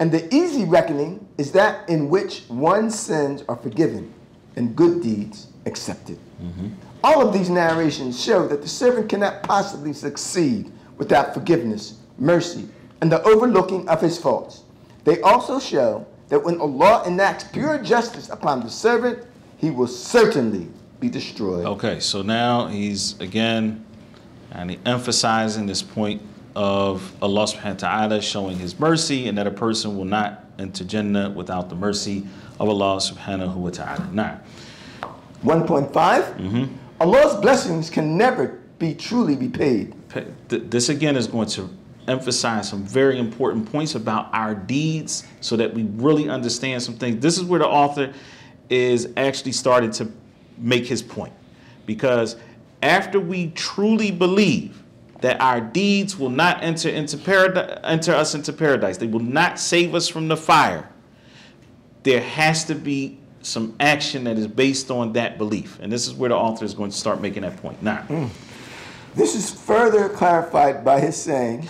and the easy reckoning is that in which one's sins are forgiven and good deeds accepted." Mm-hmm. All of these narrations show that the servant cannot possibly succeed without forgiveness, mercy, and the overlooking of his faults. They also show that when Allah enacts pure justice upon the servant, he will certainly be destroyed. Okay, so now he's again, and he emphasizing this point of Allah subhanahu wa ta'ala showing his mercy, and that a person will not enter Jannah without the mercy of Allah subhanahu wa ta'ala. Now, one point five, mm-hmm. Allah's blessings can never be truly repaid. This again is going to emphasize some very important points about our deeds so that we really understand some things. This is where the author is actually starting to make his point, because after we truly believe that our deeds will not enter into paradise, enter us into paradise, they will not save us from the fire, there has to be some action that is based on that belief. And this is where the author is going to start making that point. Now, mm. This is further clarified by his saying,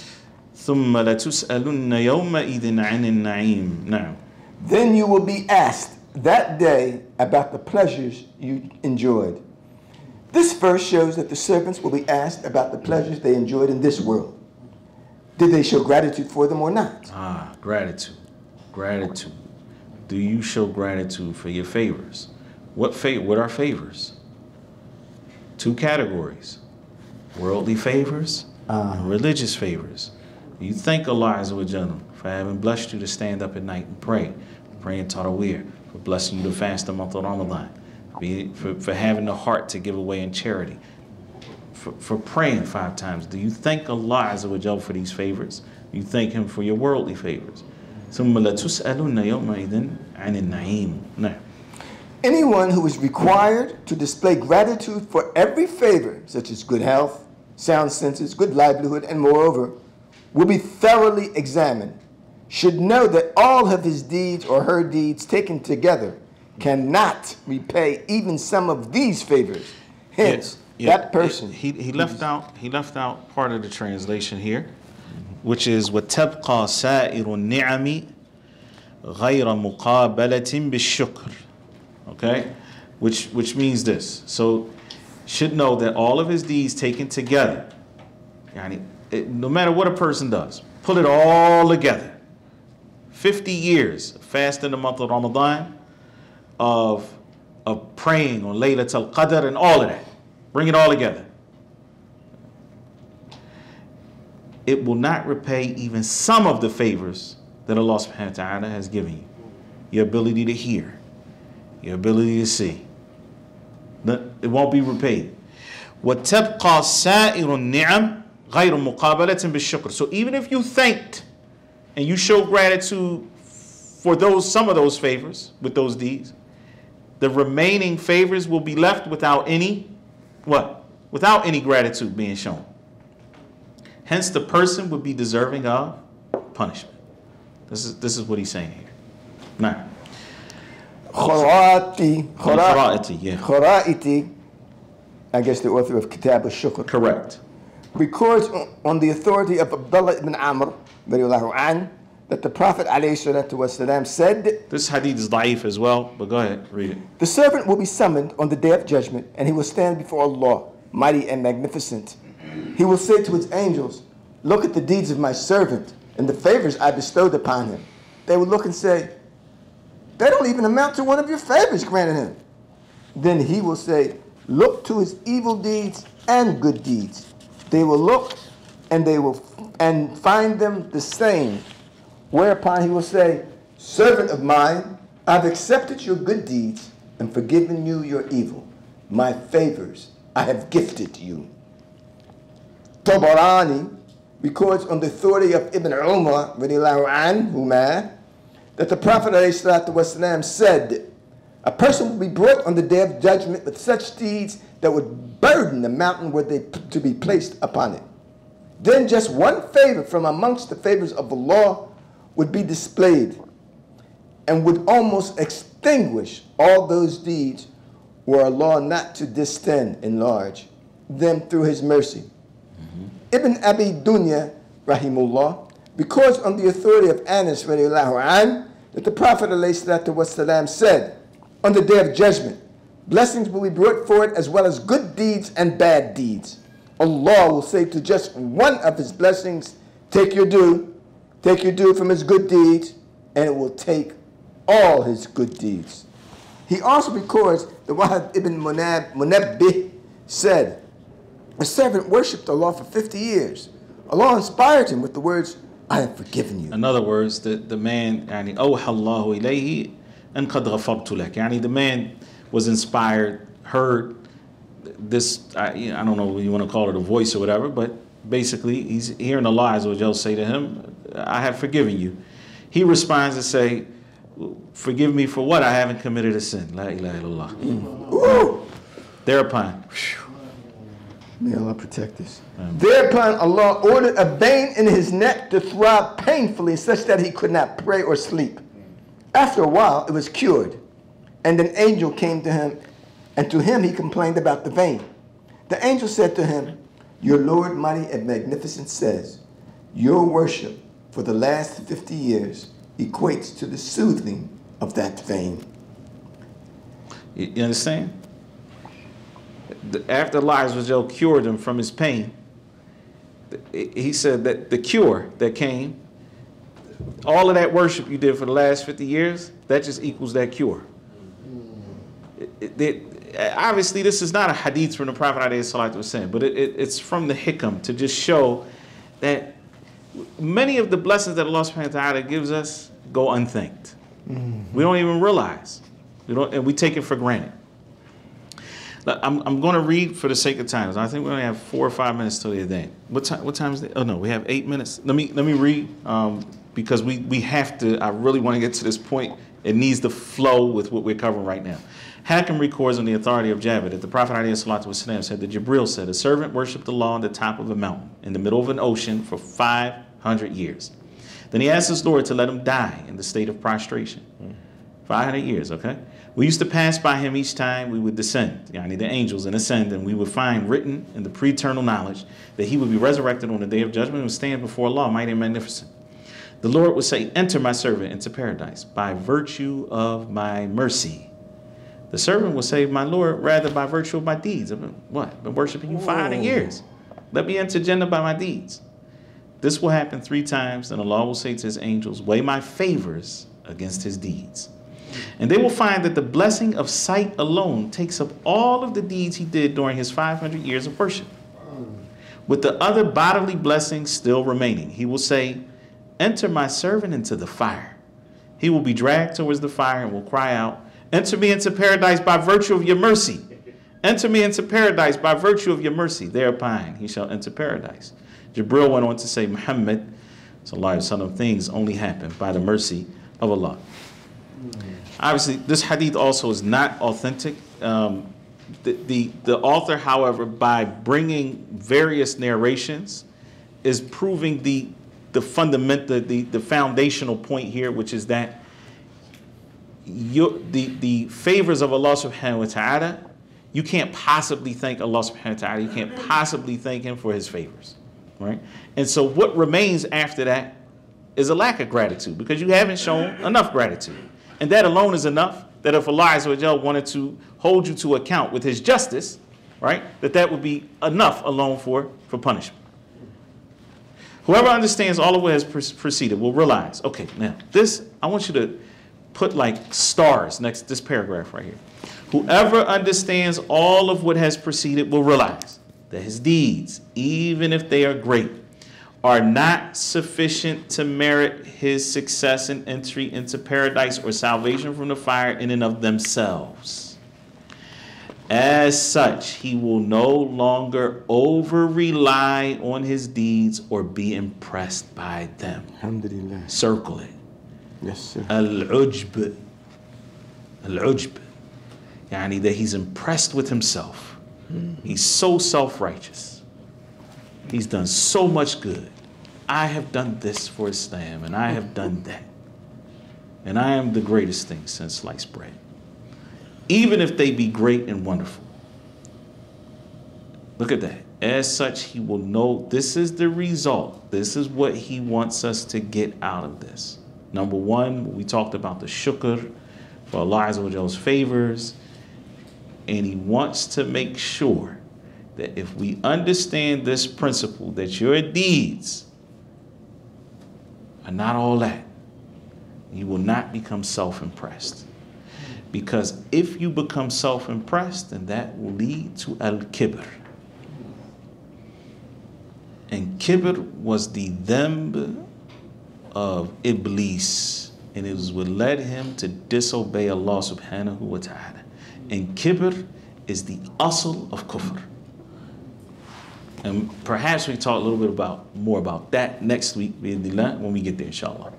ثُمَّ لَتُسْأَلُنَّ يَوْمَئِذٍ عَنِ النَّعِيمِ. Now, then you will be asked that day about the pleasures you enjoyed. This verse shows that the servants will be asked about the pleasures they enjoyed in this world. Did they show gratitude for them or not? Ah, gratitude. Gratitude. Do you show gratitude for your favors? What fa- what are favors? Two categories. Worldly favors uh, and religious favors. You thank Allah Azawajal for having blessed you to stand up at night and pray, praying Taraweeh, for blessing you to fast the month of Ramadan, for, for having the heart to give away in charity, for, for praying five times. Do you thank Allah Azawajal for these favors? You thank Him for your worldly favors. Anyone who is required to display gratitude for every favor, such as good health, sound senses, good livelihood, and moreover, will be thoroughly examined, should know that all of his deeds or her deeds taken together cannot repay even some of these favors. Hence, yeah, yeah, that person... He, he, left out, he left out part of the translation here, which is وَتَبْقَى سَائِرُ النِّعَمِ غَيْرَ مُقَابَلَةٍ بِالشُّكْرِ. Okay, which which means this. So, should know that all of his deeds taken together, yani, it, no matter what a person does, pull it all together. Fifty years of fasting the month of Ramadan, of of praying on Laylatul Qadr and all of that. Bring it all together. It will not repay even some of the favors that Allah subhanahu wa ta'ala has given you. Your ability to hear, your ability to see. It won't be repaid. وَتَبْقَى سَائِرُ النِّعَمْ غَيْرُ مُقَابَلَةٍ بِالشُّكْرِ. So even if you thanked and you show gratitude for those, some of those favors with those deeds, the remaining favors will be left without any, what? Without any gratitude being shown. Hence, the person would be deserving of punishment. This is, this is what he's saying here. Now, Khura'ati, Khura'ati, yeah. Khura'ati, I guess the author of Kitab al-Shukr. Correct. Records on the authority of Abdullah ibn Amr that the Prophet ﷺ said, this hadith is da'if as well, but go ahead, read it. The servant will be summoned on the day of judgment, and he will stand before Allah, mighty and magnificent. He will say to his angels, look at the deeds of my servant and the favors I bestowed upon him. They will look and say, they don't even amount to one of your favors granted him. Then he will say, look to his evil deeds and good deeds. They will look and they will and find them the same. Whereupon he will say, servant of mine, I've accepted your good deeds and forgiven you your evil. My favors I have gifted you. Tabarani records on the authority of Ibn Umar that the Prophet ﷺ said, a person will be brought on the day of judgment with such deeds that would burden the mountain were they to be placed upon it. Then just one favor from amongst the favors of Allah would be displayed and would almost extinguish all those deeds were Allah not to distend, enlarge them through his mercy. Ibn Abi Dunya, rahimullah, records on the authority of Anas, radiallahu an, that the Prophet ﷺ said, on the day of judgment, blessings will be brought forward as well as good deeds and bad deeds. Allah will say to just one of his blessings, take your due, take your due from his good deeds, and it will take all his good deeds. He also records that Wahab ibn Munabbih said, "A servant worshipped Allah for fifty years. Allah inspired him with the words, 'I have forgiven you.'" In other words, the, the man, yani, أَوْحَى اللَّهُ إِلَيْهِ أَنْ قَدْ غَفَرْتُ لَكَ. Yani, the man was inspired, heard this, I, I don't know if you want to call it a voice or whatever, but basically he's hearing Allah Azza wa Jal say to him, "I have forgiven you." He responds to say, "Forgive me for what? I haven't committed a sin." La ilaha illallah. Mm. Ooh. Thereupon. Whew. May Allah protect us. Amen. Thereupon Allah ordered a vein in his neck to throb painfully such that he could not pray or sleep. After a while, it was cured, and an angel came to him, and to him he complained about the vein. The angel said to him, "Your Lord mighty and magnificent says, your worship for the last fifty years equates to the soothing of that vein." You understand? After Allah Azza wa Jal cured him from his pain, he said that the cure that came, all of that worship you did for the last fifty years, that just equals that cure. It, it, obviously, this is not a hadith from the Prophet ﷺ, but it, it, it's from the hikam to just show that many of the blessings that Allah subhanahu wa ta'ala gives us go unthanked. Mm-hmm. We don't even realize. We don't, and we take it for granted. I'm, I'm going to read for the sake of time. I think we only have four or five minutes till the event. What time? What time is it? Oh no, we have eight minutes. Let me let me read um, because we we have to. I really want to get to this point. It needs to flow with what we're covering right now. Hakim records on the authority of Jabir that the Prophet ﷺ said that Jibril said a servant worshipped Allah on the top of a mountain in the middle of an ocean for five hundred years. Then he asked his Lord to let him die in the state of prostration. five hundred years, okay? We used to pass by him each time we would descend, yani the angels, and ascend, and we would find written in the pre-eternal knowledge that he would be resurrected on the day of judgment and would stand before Allah, mighty and magnificent. The Lord would say, "Enter my servant into paradise by virtue of my mercy." The servant would say, "My Lord, rather by virtue of my deeds. I've been, what? I've been worshiping you five hundred years. Let me enter Jannah by my deeds." This will happen three times, and Allah will say to his angels, "Weigh my favors against his deeds." And they will find that the blessing of sight alone takes up all of the deeds he did during his five hundred years of worship, with the other bodily blessings still remaining. He will say, "Enter my servant into the fire." He will be dragged towards the fire and will cry out, "Enter me into paradise by virtue of your mercy. Enter me into paradise by virtue of your mercy." Thereupon he shall enter paradise. Jibril went on to say, "Muhammad, sallallahu alaihi wasallam, things only happen by the mercy of Allah." Obviously, this hadith also is not authentic. Um, the, the, the author, however, by bringing various narrations, is proving the, the fundamental, the, the foundational point here, which is that you, the, the favors of Allah subhanahu wa ta'ala, you can't possibly thank Allah subhanahu wa ta'ala. You can't possibly thank him for his favors, right? And so what remains after that is a lack of gratitude, because you haven't shown enough gratitude. And that alone is enough that if Allah Azza wa Jal wanted to hold you to account with his justice, right, that that would be enough alone for, for punishment. Whoever understands all of what has preceded will realize, okay, now this, I want you to put like stars next to this paragraph right here. Whoever understands all of what has preceded will realize that his deeds, even if they are great, are not sufficient to merit his success and entry into paradise or salvation from the fire in and of themselves. As such, he will no longer over-rely on his deeds or be impressed by them. Alhamdulillah. Circle it. Yes, sir. Al-Ujb. Al-Ujb. Yani that he's impressed with himself. Mm-hmm. He's so self-righteous. He's done so much good. I have done this for Islam, and I have done that. And I am the greatest thing since sliced bread. Even if they be great and wonderful. Look at that. As such, he will know this is the result. This is what he wants us to get out of this. Number one, we talked about the shukr, for Allah Azza wa Jal's favors. And he wants to make sure that if we understand this principle, that your deeds are not all that, you will not become self-impressed. Because if you become self-impressed, then that will lead to al-kibr. And kibr was the dhanb of Iblis. And it was what led him to disobey Allah subhanahu wa ta'ala. And kibr is the asl of kufr. And perhaps we talk a little bit about more about that next week when we get there, inshallah.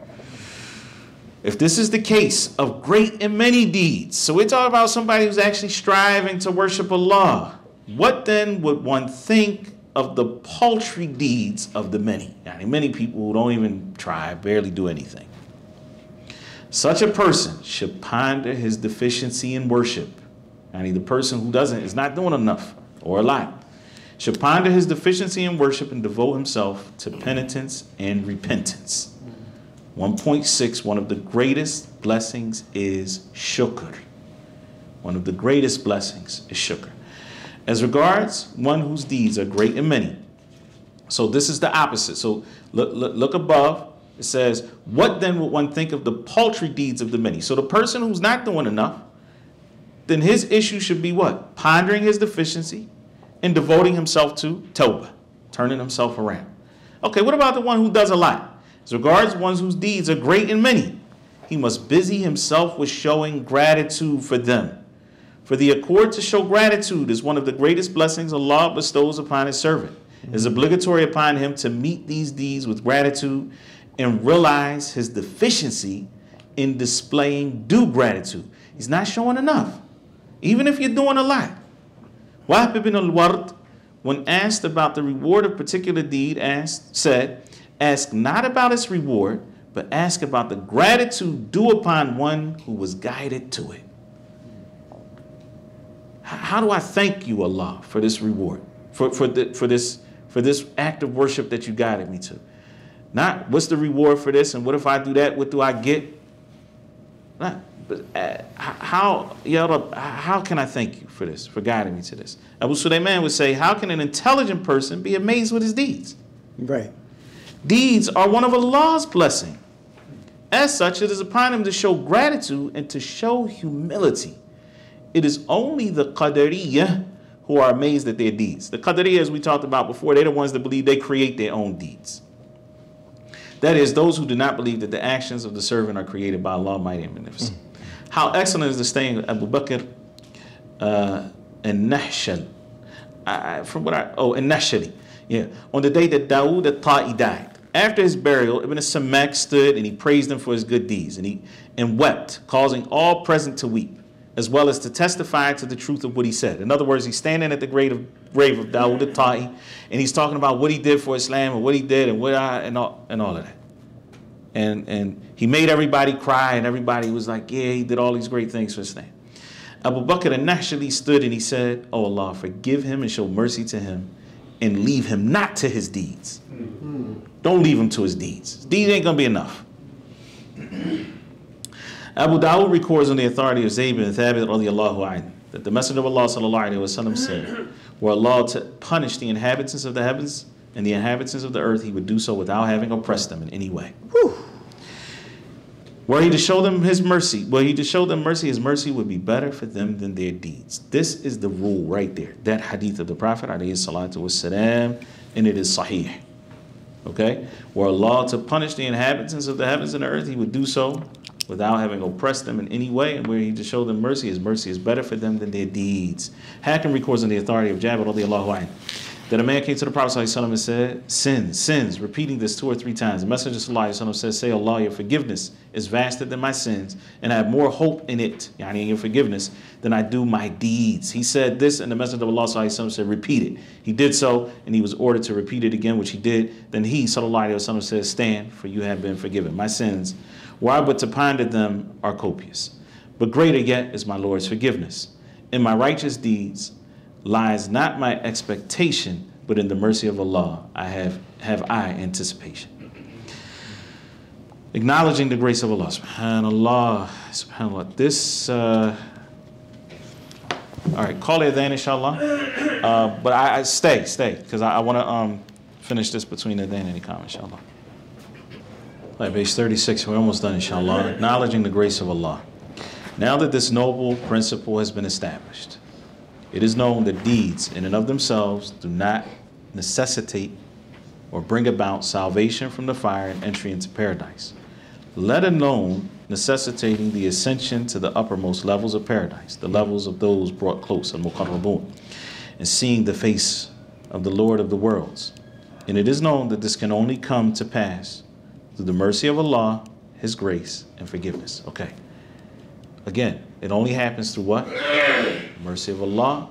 If this is the case of great and many deeds, so we're talking about somebody who's actually striving to worship Allah, what then would one think of the paltry deeds of the many? I mean, many people who don't even try, barely do anything. Such a person should ponder his deficiency in worship. I mean, the person who doesn't is not doing enough or a lot. Should ponder his deficiency in worship and devote himself to penitence and repentance. one point six, one of the greatest blessings is shukr. One of the greatest blessings is shukr. As regards one whose deeds are great and many. So this is the opposite. So look, look, look above. It says, what then would one think of the paltry deeds of the many? So the person who's not doing enough, then his issue should be what? Pondering his deficiency and devoting himself to tawbah, turning himself around. Okay, what about the one who does a lot? As regards ones whose deeds are great and many, he must busy himself with showing gratitude for them. For the accord to show gratitude is one of the greatest blessings Allah bestows upon his servant. It is obligatory upon him to meet these deeds with gratitude and realize his deficiency in displaying due gratitude. He's not showing enough, even if you're doing a lot. Wahab ibn al-Ward, when asked about the reward of particular deed, asked, said, ask not about its reward, but ask about the gratitude due upon one who was guided to it. How do I thank you, Allah, for this reward, for, for, the, for, this, for this act of worship that you guided me to? Not what's the reward for this, and what if I do that, what do I get? Not, but uh, how, Ya Rab, how can I thank you for this, for guiding me to this? Abu Sulaiman would say, how can an intelligent person be amazed with his deeds? Right. Deeds are one of Allah's blessing. As such, it is upon him to show gratitude and to show humility. It is only the Qadariyah who are amazed at their deeds. The Qadariyah, as we talked about before, they're the ones that believe they create their own deeds. That is, those who do not believe that the actions of the servant are created by Allah, mighty and beneficent. Mm-hmm. How excellent is the saying of Abu Bakr uh, al-Nahshal. From what I, oh, al-Nahshali. Yeah. On the day that Dawood al-Ta'i died, after his burial, Ibn Samak stood and he praised him for his good deeds and, he, and wept, causing all present to weep, as well as to testify to the truth of what he said. In other words, he's standing at the grave of, grave of Dawood al-Ta'i, and he's talking about what he did for Islam and what he did and what I, and all, and all of that. And, and he made everybody cry, and everybody was like, yeah, he did all these great things for Islam. Abu Bakr al-Nahshali stood and he said, oh Allah, forgive him and show mercy to him and leave him not to his deeds. Mm-hmm. Don't leave him to his deeds. His deeds ain't gonna be enough. Abu Dawud records on the authority of Zayd bin Thabit anhu, that the Messenger of Allah sallallahu alayhi wa sallam said, were Allah to punish the inhabitants of the heavens and the inhabitants of the earth, he would do so without having oppressed them in any way. Whew. Were he to show them his mercy, were he to show them mercy, his mercy would be better for them than their deeds. This is the rule right there. That hadith of the Prophet alayhi salatu wassalam, and it is sahih. Okay? Were Allah to punish the inhabitants of the heavens and the earth, he would do so without having oppressed them in any way, and were he to show them mercy, his mercy is better for them than their deeds. Hakim records on the authority of Jabir radiallahu anhu, that a man came to the Prophet sallallahu alayhi wa sallam and said, sins, sins, repeating this two or three times. The Messenger sallallahu alayhi wa sallam says, say, Allah, your forgiveness is vaster than my sins, and I have more hope in it, yani in your forgiveness, than I do my deeds. He said this, and the Messenger of Allah sallallahu alayhi wa sallam said, repeat it. He did so, and he was ordered to repeat it again, which he did. Then he, sallallahu alayhi wa sallam, says, stand, for you have been forgiven. My sins, were I but to ponder them, are copious. But greater yet is my Lord's forgiveness. In my righteous deeds lies not my expectation, but in the mercy of Allah I have, have I anticipation. Acknowledging the grace of Allah, subhanallah, subhanallah. This, uh, all right, call it then, inshallah. Uh, but I, I stay, stay, because I, I want to um, finish this between the then and the comment, inshallah. All right, page thirty-six, we're almost done, inshallah. Acknowledging the grace of Allah. Now that this noble principle has been established, it is known that deeds in and of themselves do not necessitate or bring about salvation from the fire and entry into paradise, let alone necessitating the ascension to the uppermost levels of paradise, the levels of those brought close, al-muqarrabun, and seeing the face of the Lord of the worlds. And it is known that this can only come to pass through the mercy of Allah, His grace and forgiveness. Okay. Again, it only happens through what? The mercy of Allah,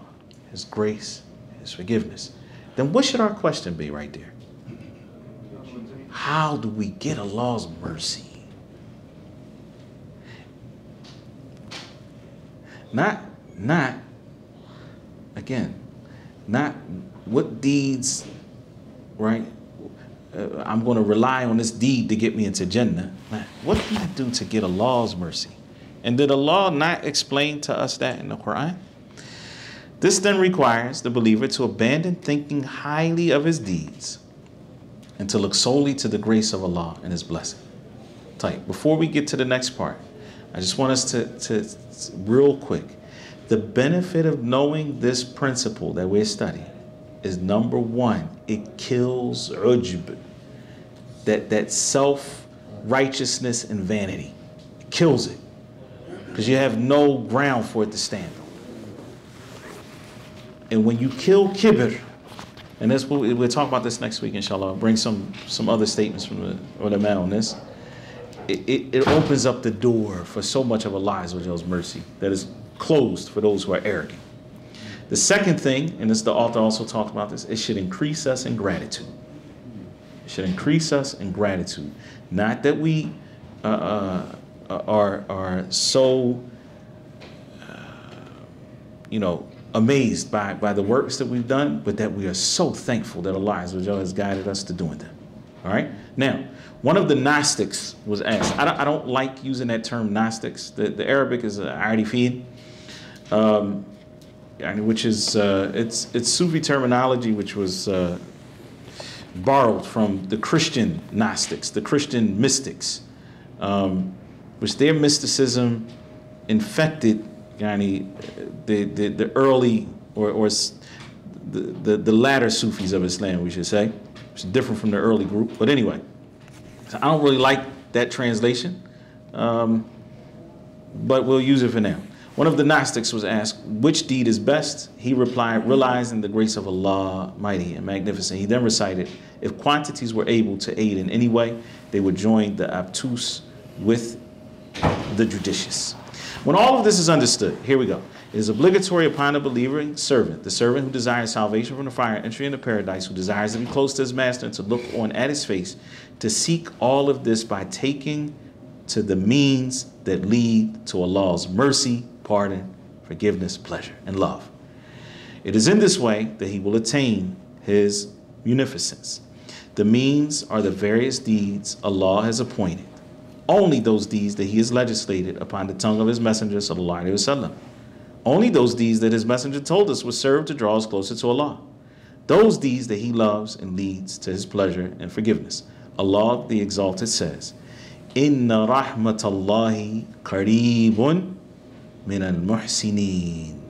His grace, His forgiveness. Then what should our question be right there? How do we get Allah's mercy? Not, not, again, not what deeds, right? Uh, I'm going to rely on this deed to get me into Jannah. What did I do to get Allah's mercy? And did Allah not explain to us that in the Quran? This then requires the believer to abandon thinking highly of his deeds and to look solely to the grace of Allah and His blessing. Tight. Before we get to the next part, I just want us to, to, real quick, the benefit of knowing this principle that we're studying is, number one, it kills ujb, that, that self-righteousness and vanity. It kills it, because you have no ground for it to stand on. And when you kill kibr, and that's what we, we'll talk about this next week, inshallah. I'll bring some, some other statements from the ulama on this. It, it, it opens up the door for so much of Allah's mercy that is closed for those who are arrogant. The second thing, and this the author also talked about this, it should increase us in gratitude. It should increase us in gratitude. Not that we uh, uh, are, are so, uh, you know, amazed by, by the works that we've done, but that we are so thankful that Allah has guided us to doing them. All right? Now, one of the Gnostics was asked. I don't, I don't like using that term Gnostics. The, the Arabic is arifin, um, which is, uh, it's, it's Sufi terminology, which was uh, borrowed from the Christian Gnostics, the Christian mystics, um, which their mysticism infected Yani, the, the, the early or, or the, the, the latter Sufis of Islam, we should say. It's different from the early group. But anyway, so I don't really like that translation, um, but we'll use it for now. One of the Gnostics was asked, which deed is best? He replied, realizing the grace of Allah, mighty and magnificent. He then recited, if quantities were able to aid in any way, they would join the obtuse with the judicious. When all of this is understood, here we go. It is obligatory upon the believing servant, the servant who desires salvation from the fire, entry into paradise, who desires to be close to his master and to look on at his face, to seek all of this by taking to the means that lead to Allah's mercy, pardon, forgiveness, pleasure, and love. It is in this way that he will attain his munificence. The means are the various deeds Allah has appointed, only those deeds that He has legislated upon the tongue of His Messenger, sallallahu alaihi wasallam. Only those deeds that His Messenger told us would serve to draw us closer to Allah. Those deeds that He loves and leads to His pleasure and forgiveness. Allah the Exalted says, "Inna rahmatallahi qareebun min al-muhsineen."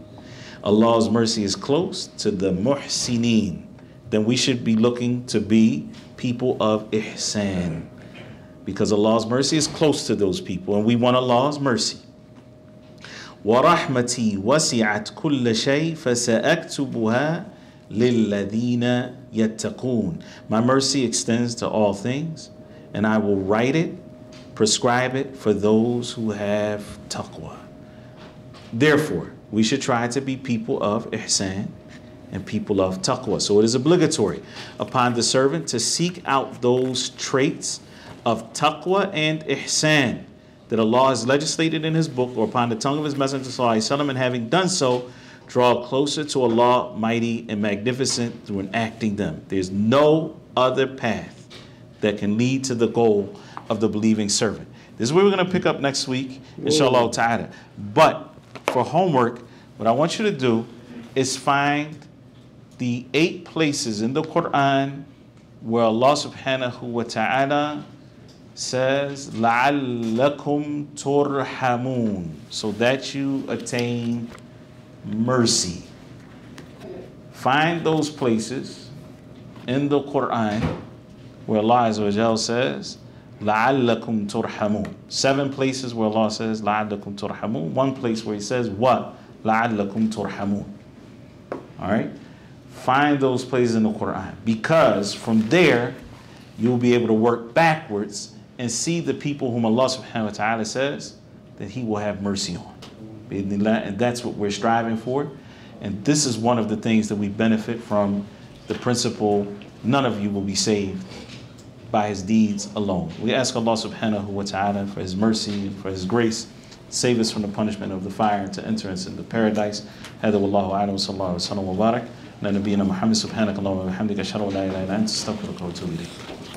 Allah's mercy is close to the muhsineen. Then we should be looking to be people of ihsan, because Allah's mercy is close to those people, and we want Allah's mercy. وَرَحْمَتِي وَسِعَتْ كُلَّ شَيْءٍ فَسَأَكْتُبُهَا لِلَّذِينَ يَتَّقُونَ. My mercy extends to all things, and I will write it, prescribe it for those who have taqwa. Therefore, we should try to be people of ihsan and people of taqwa. So it is obligatory upon the servant to seek out those traits of taqwa and ihsan that Allah has legislated in His book or upon the tongue of His Messenger sallallahu alaihi wasallam, and having done so, draw closer to Allah, mighty and magnificent, through enacting them. There's no other path that can lead to the goal of the believing servant. This is where we're going to pick up next week, inshallah ta'ala. But for homework, what I want you to do is find the eight places in the Quran where Allah subhanahu wa ta'ala says, لَعَلَّكُمْ تُرْحَمُونَ, so that you attain mercy. Find those places in the Quran where Allah Azza wa Jal says, لَعَلَّكُمْ تُرْحَمُونَ. Seven places where Allah says, لَعَلَّكُمْ تُرْحَمُونَ. One place where He says, what? لَعَلَّكُمْ تُرْحَمُونَ. All right? Find those places in the Quran, because from there, you'll be able to work backwards and see the people whom Allah subhanahu wa ta'ala says that He will have mercy on. And that's what we're striving for. And this is one of the things that we benefit from, the principle, none of you will be saved by his deeds alone. We ask Allah subhanahu wa ta'ala for His mercy and for His grace. Save us from the punishment of the fire and to enter us into paradise. Hada wallahu a'lam wa sallallahu wa sallam wa barak. Na nabiyyina Muhammad subhanakallahu wa bihamdika ashhadu an la ilaha illa anta astaghfiruka wa atubu ilayk.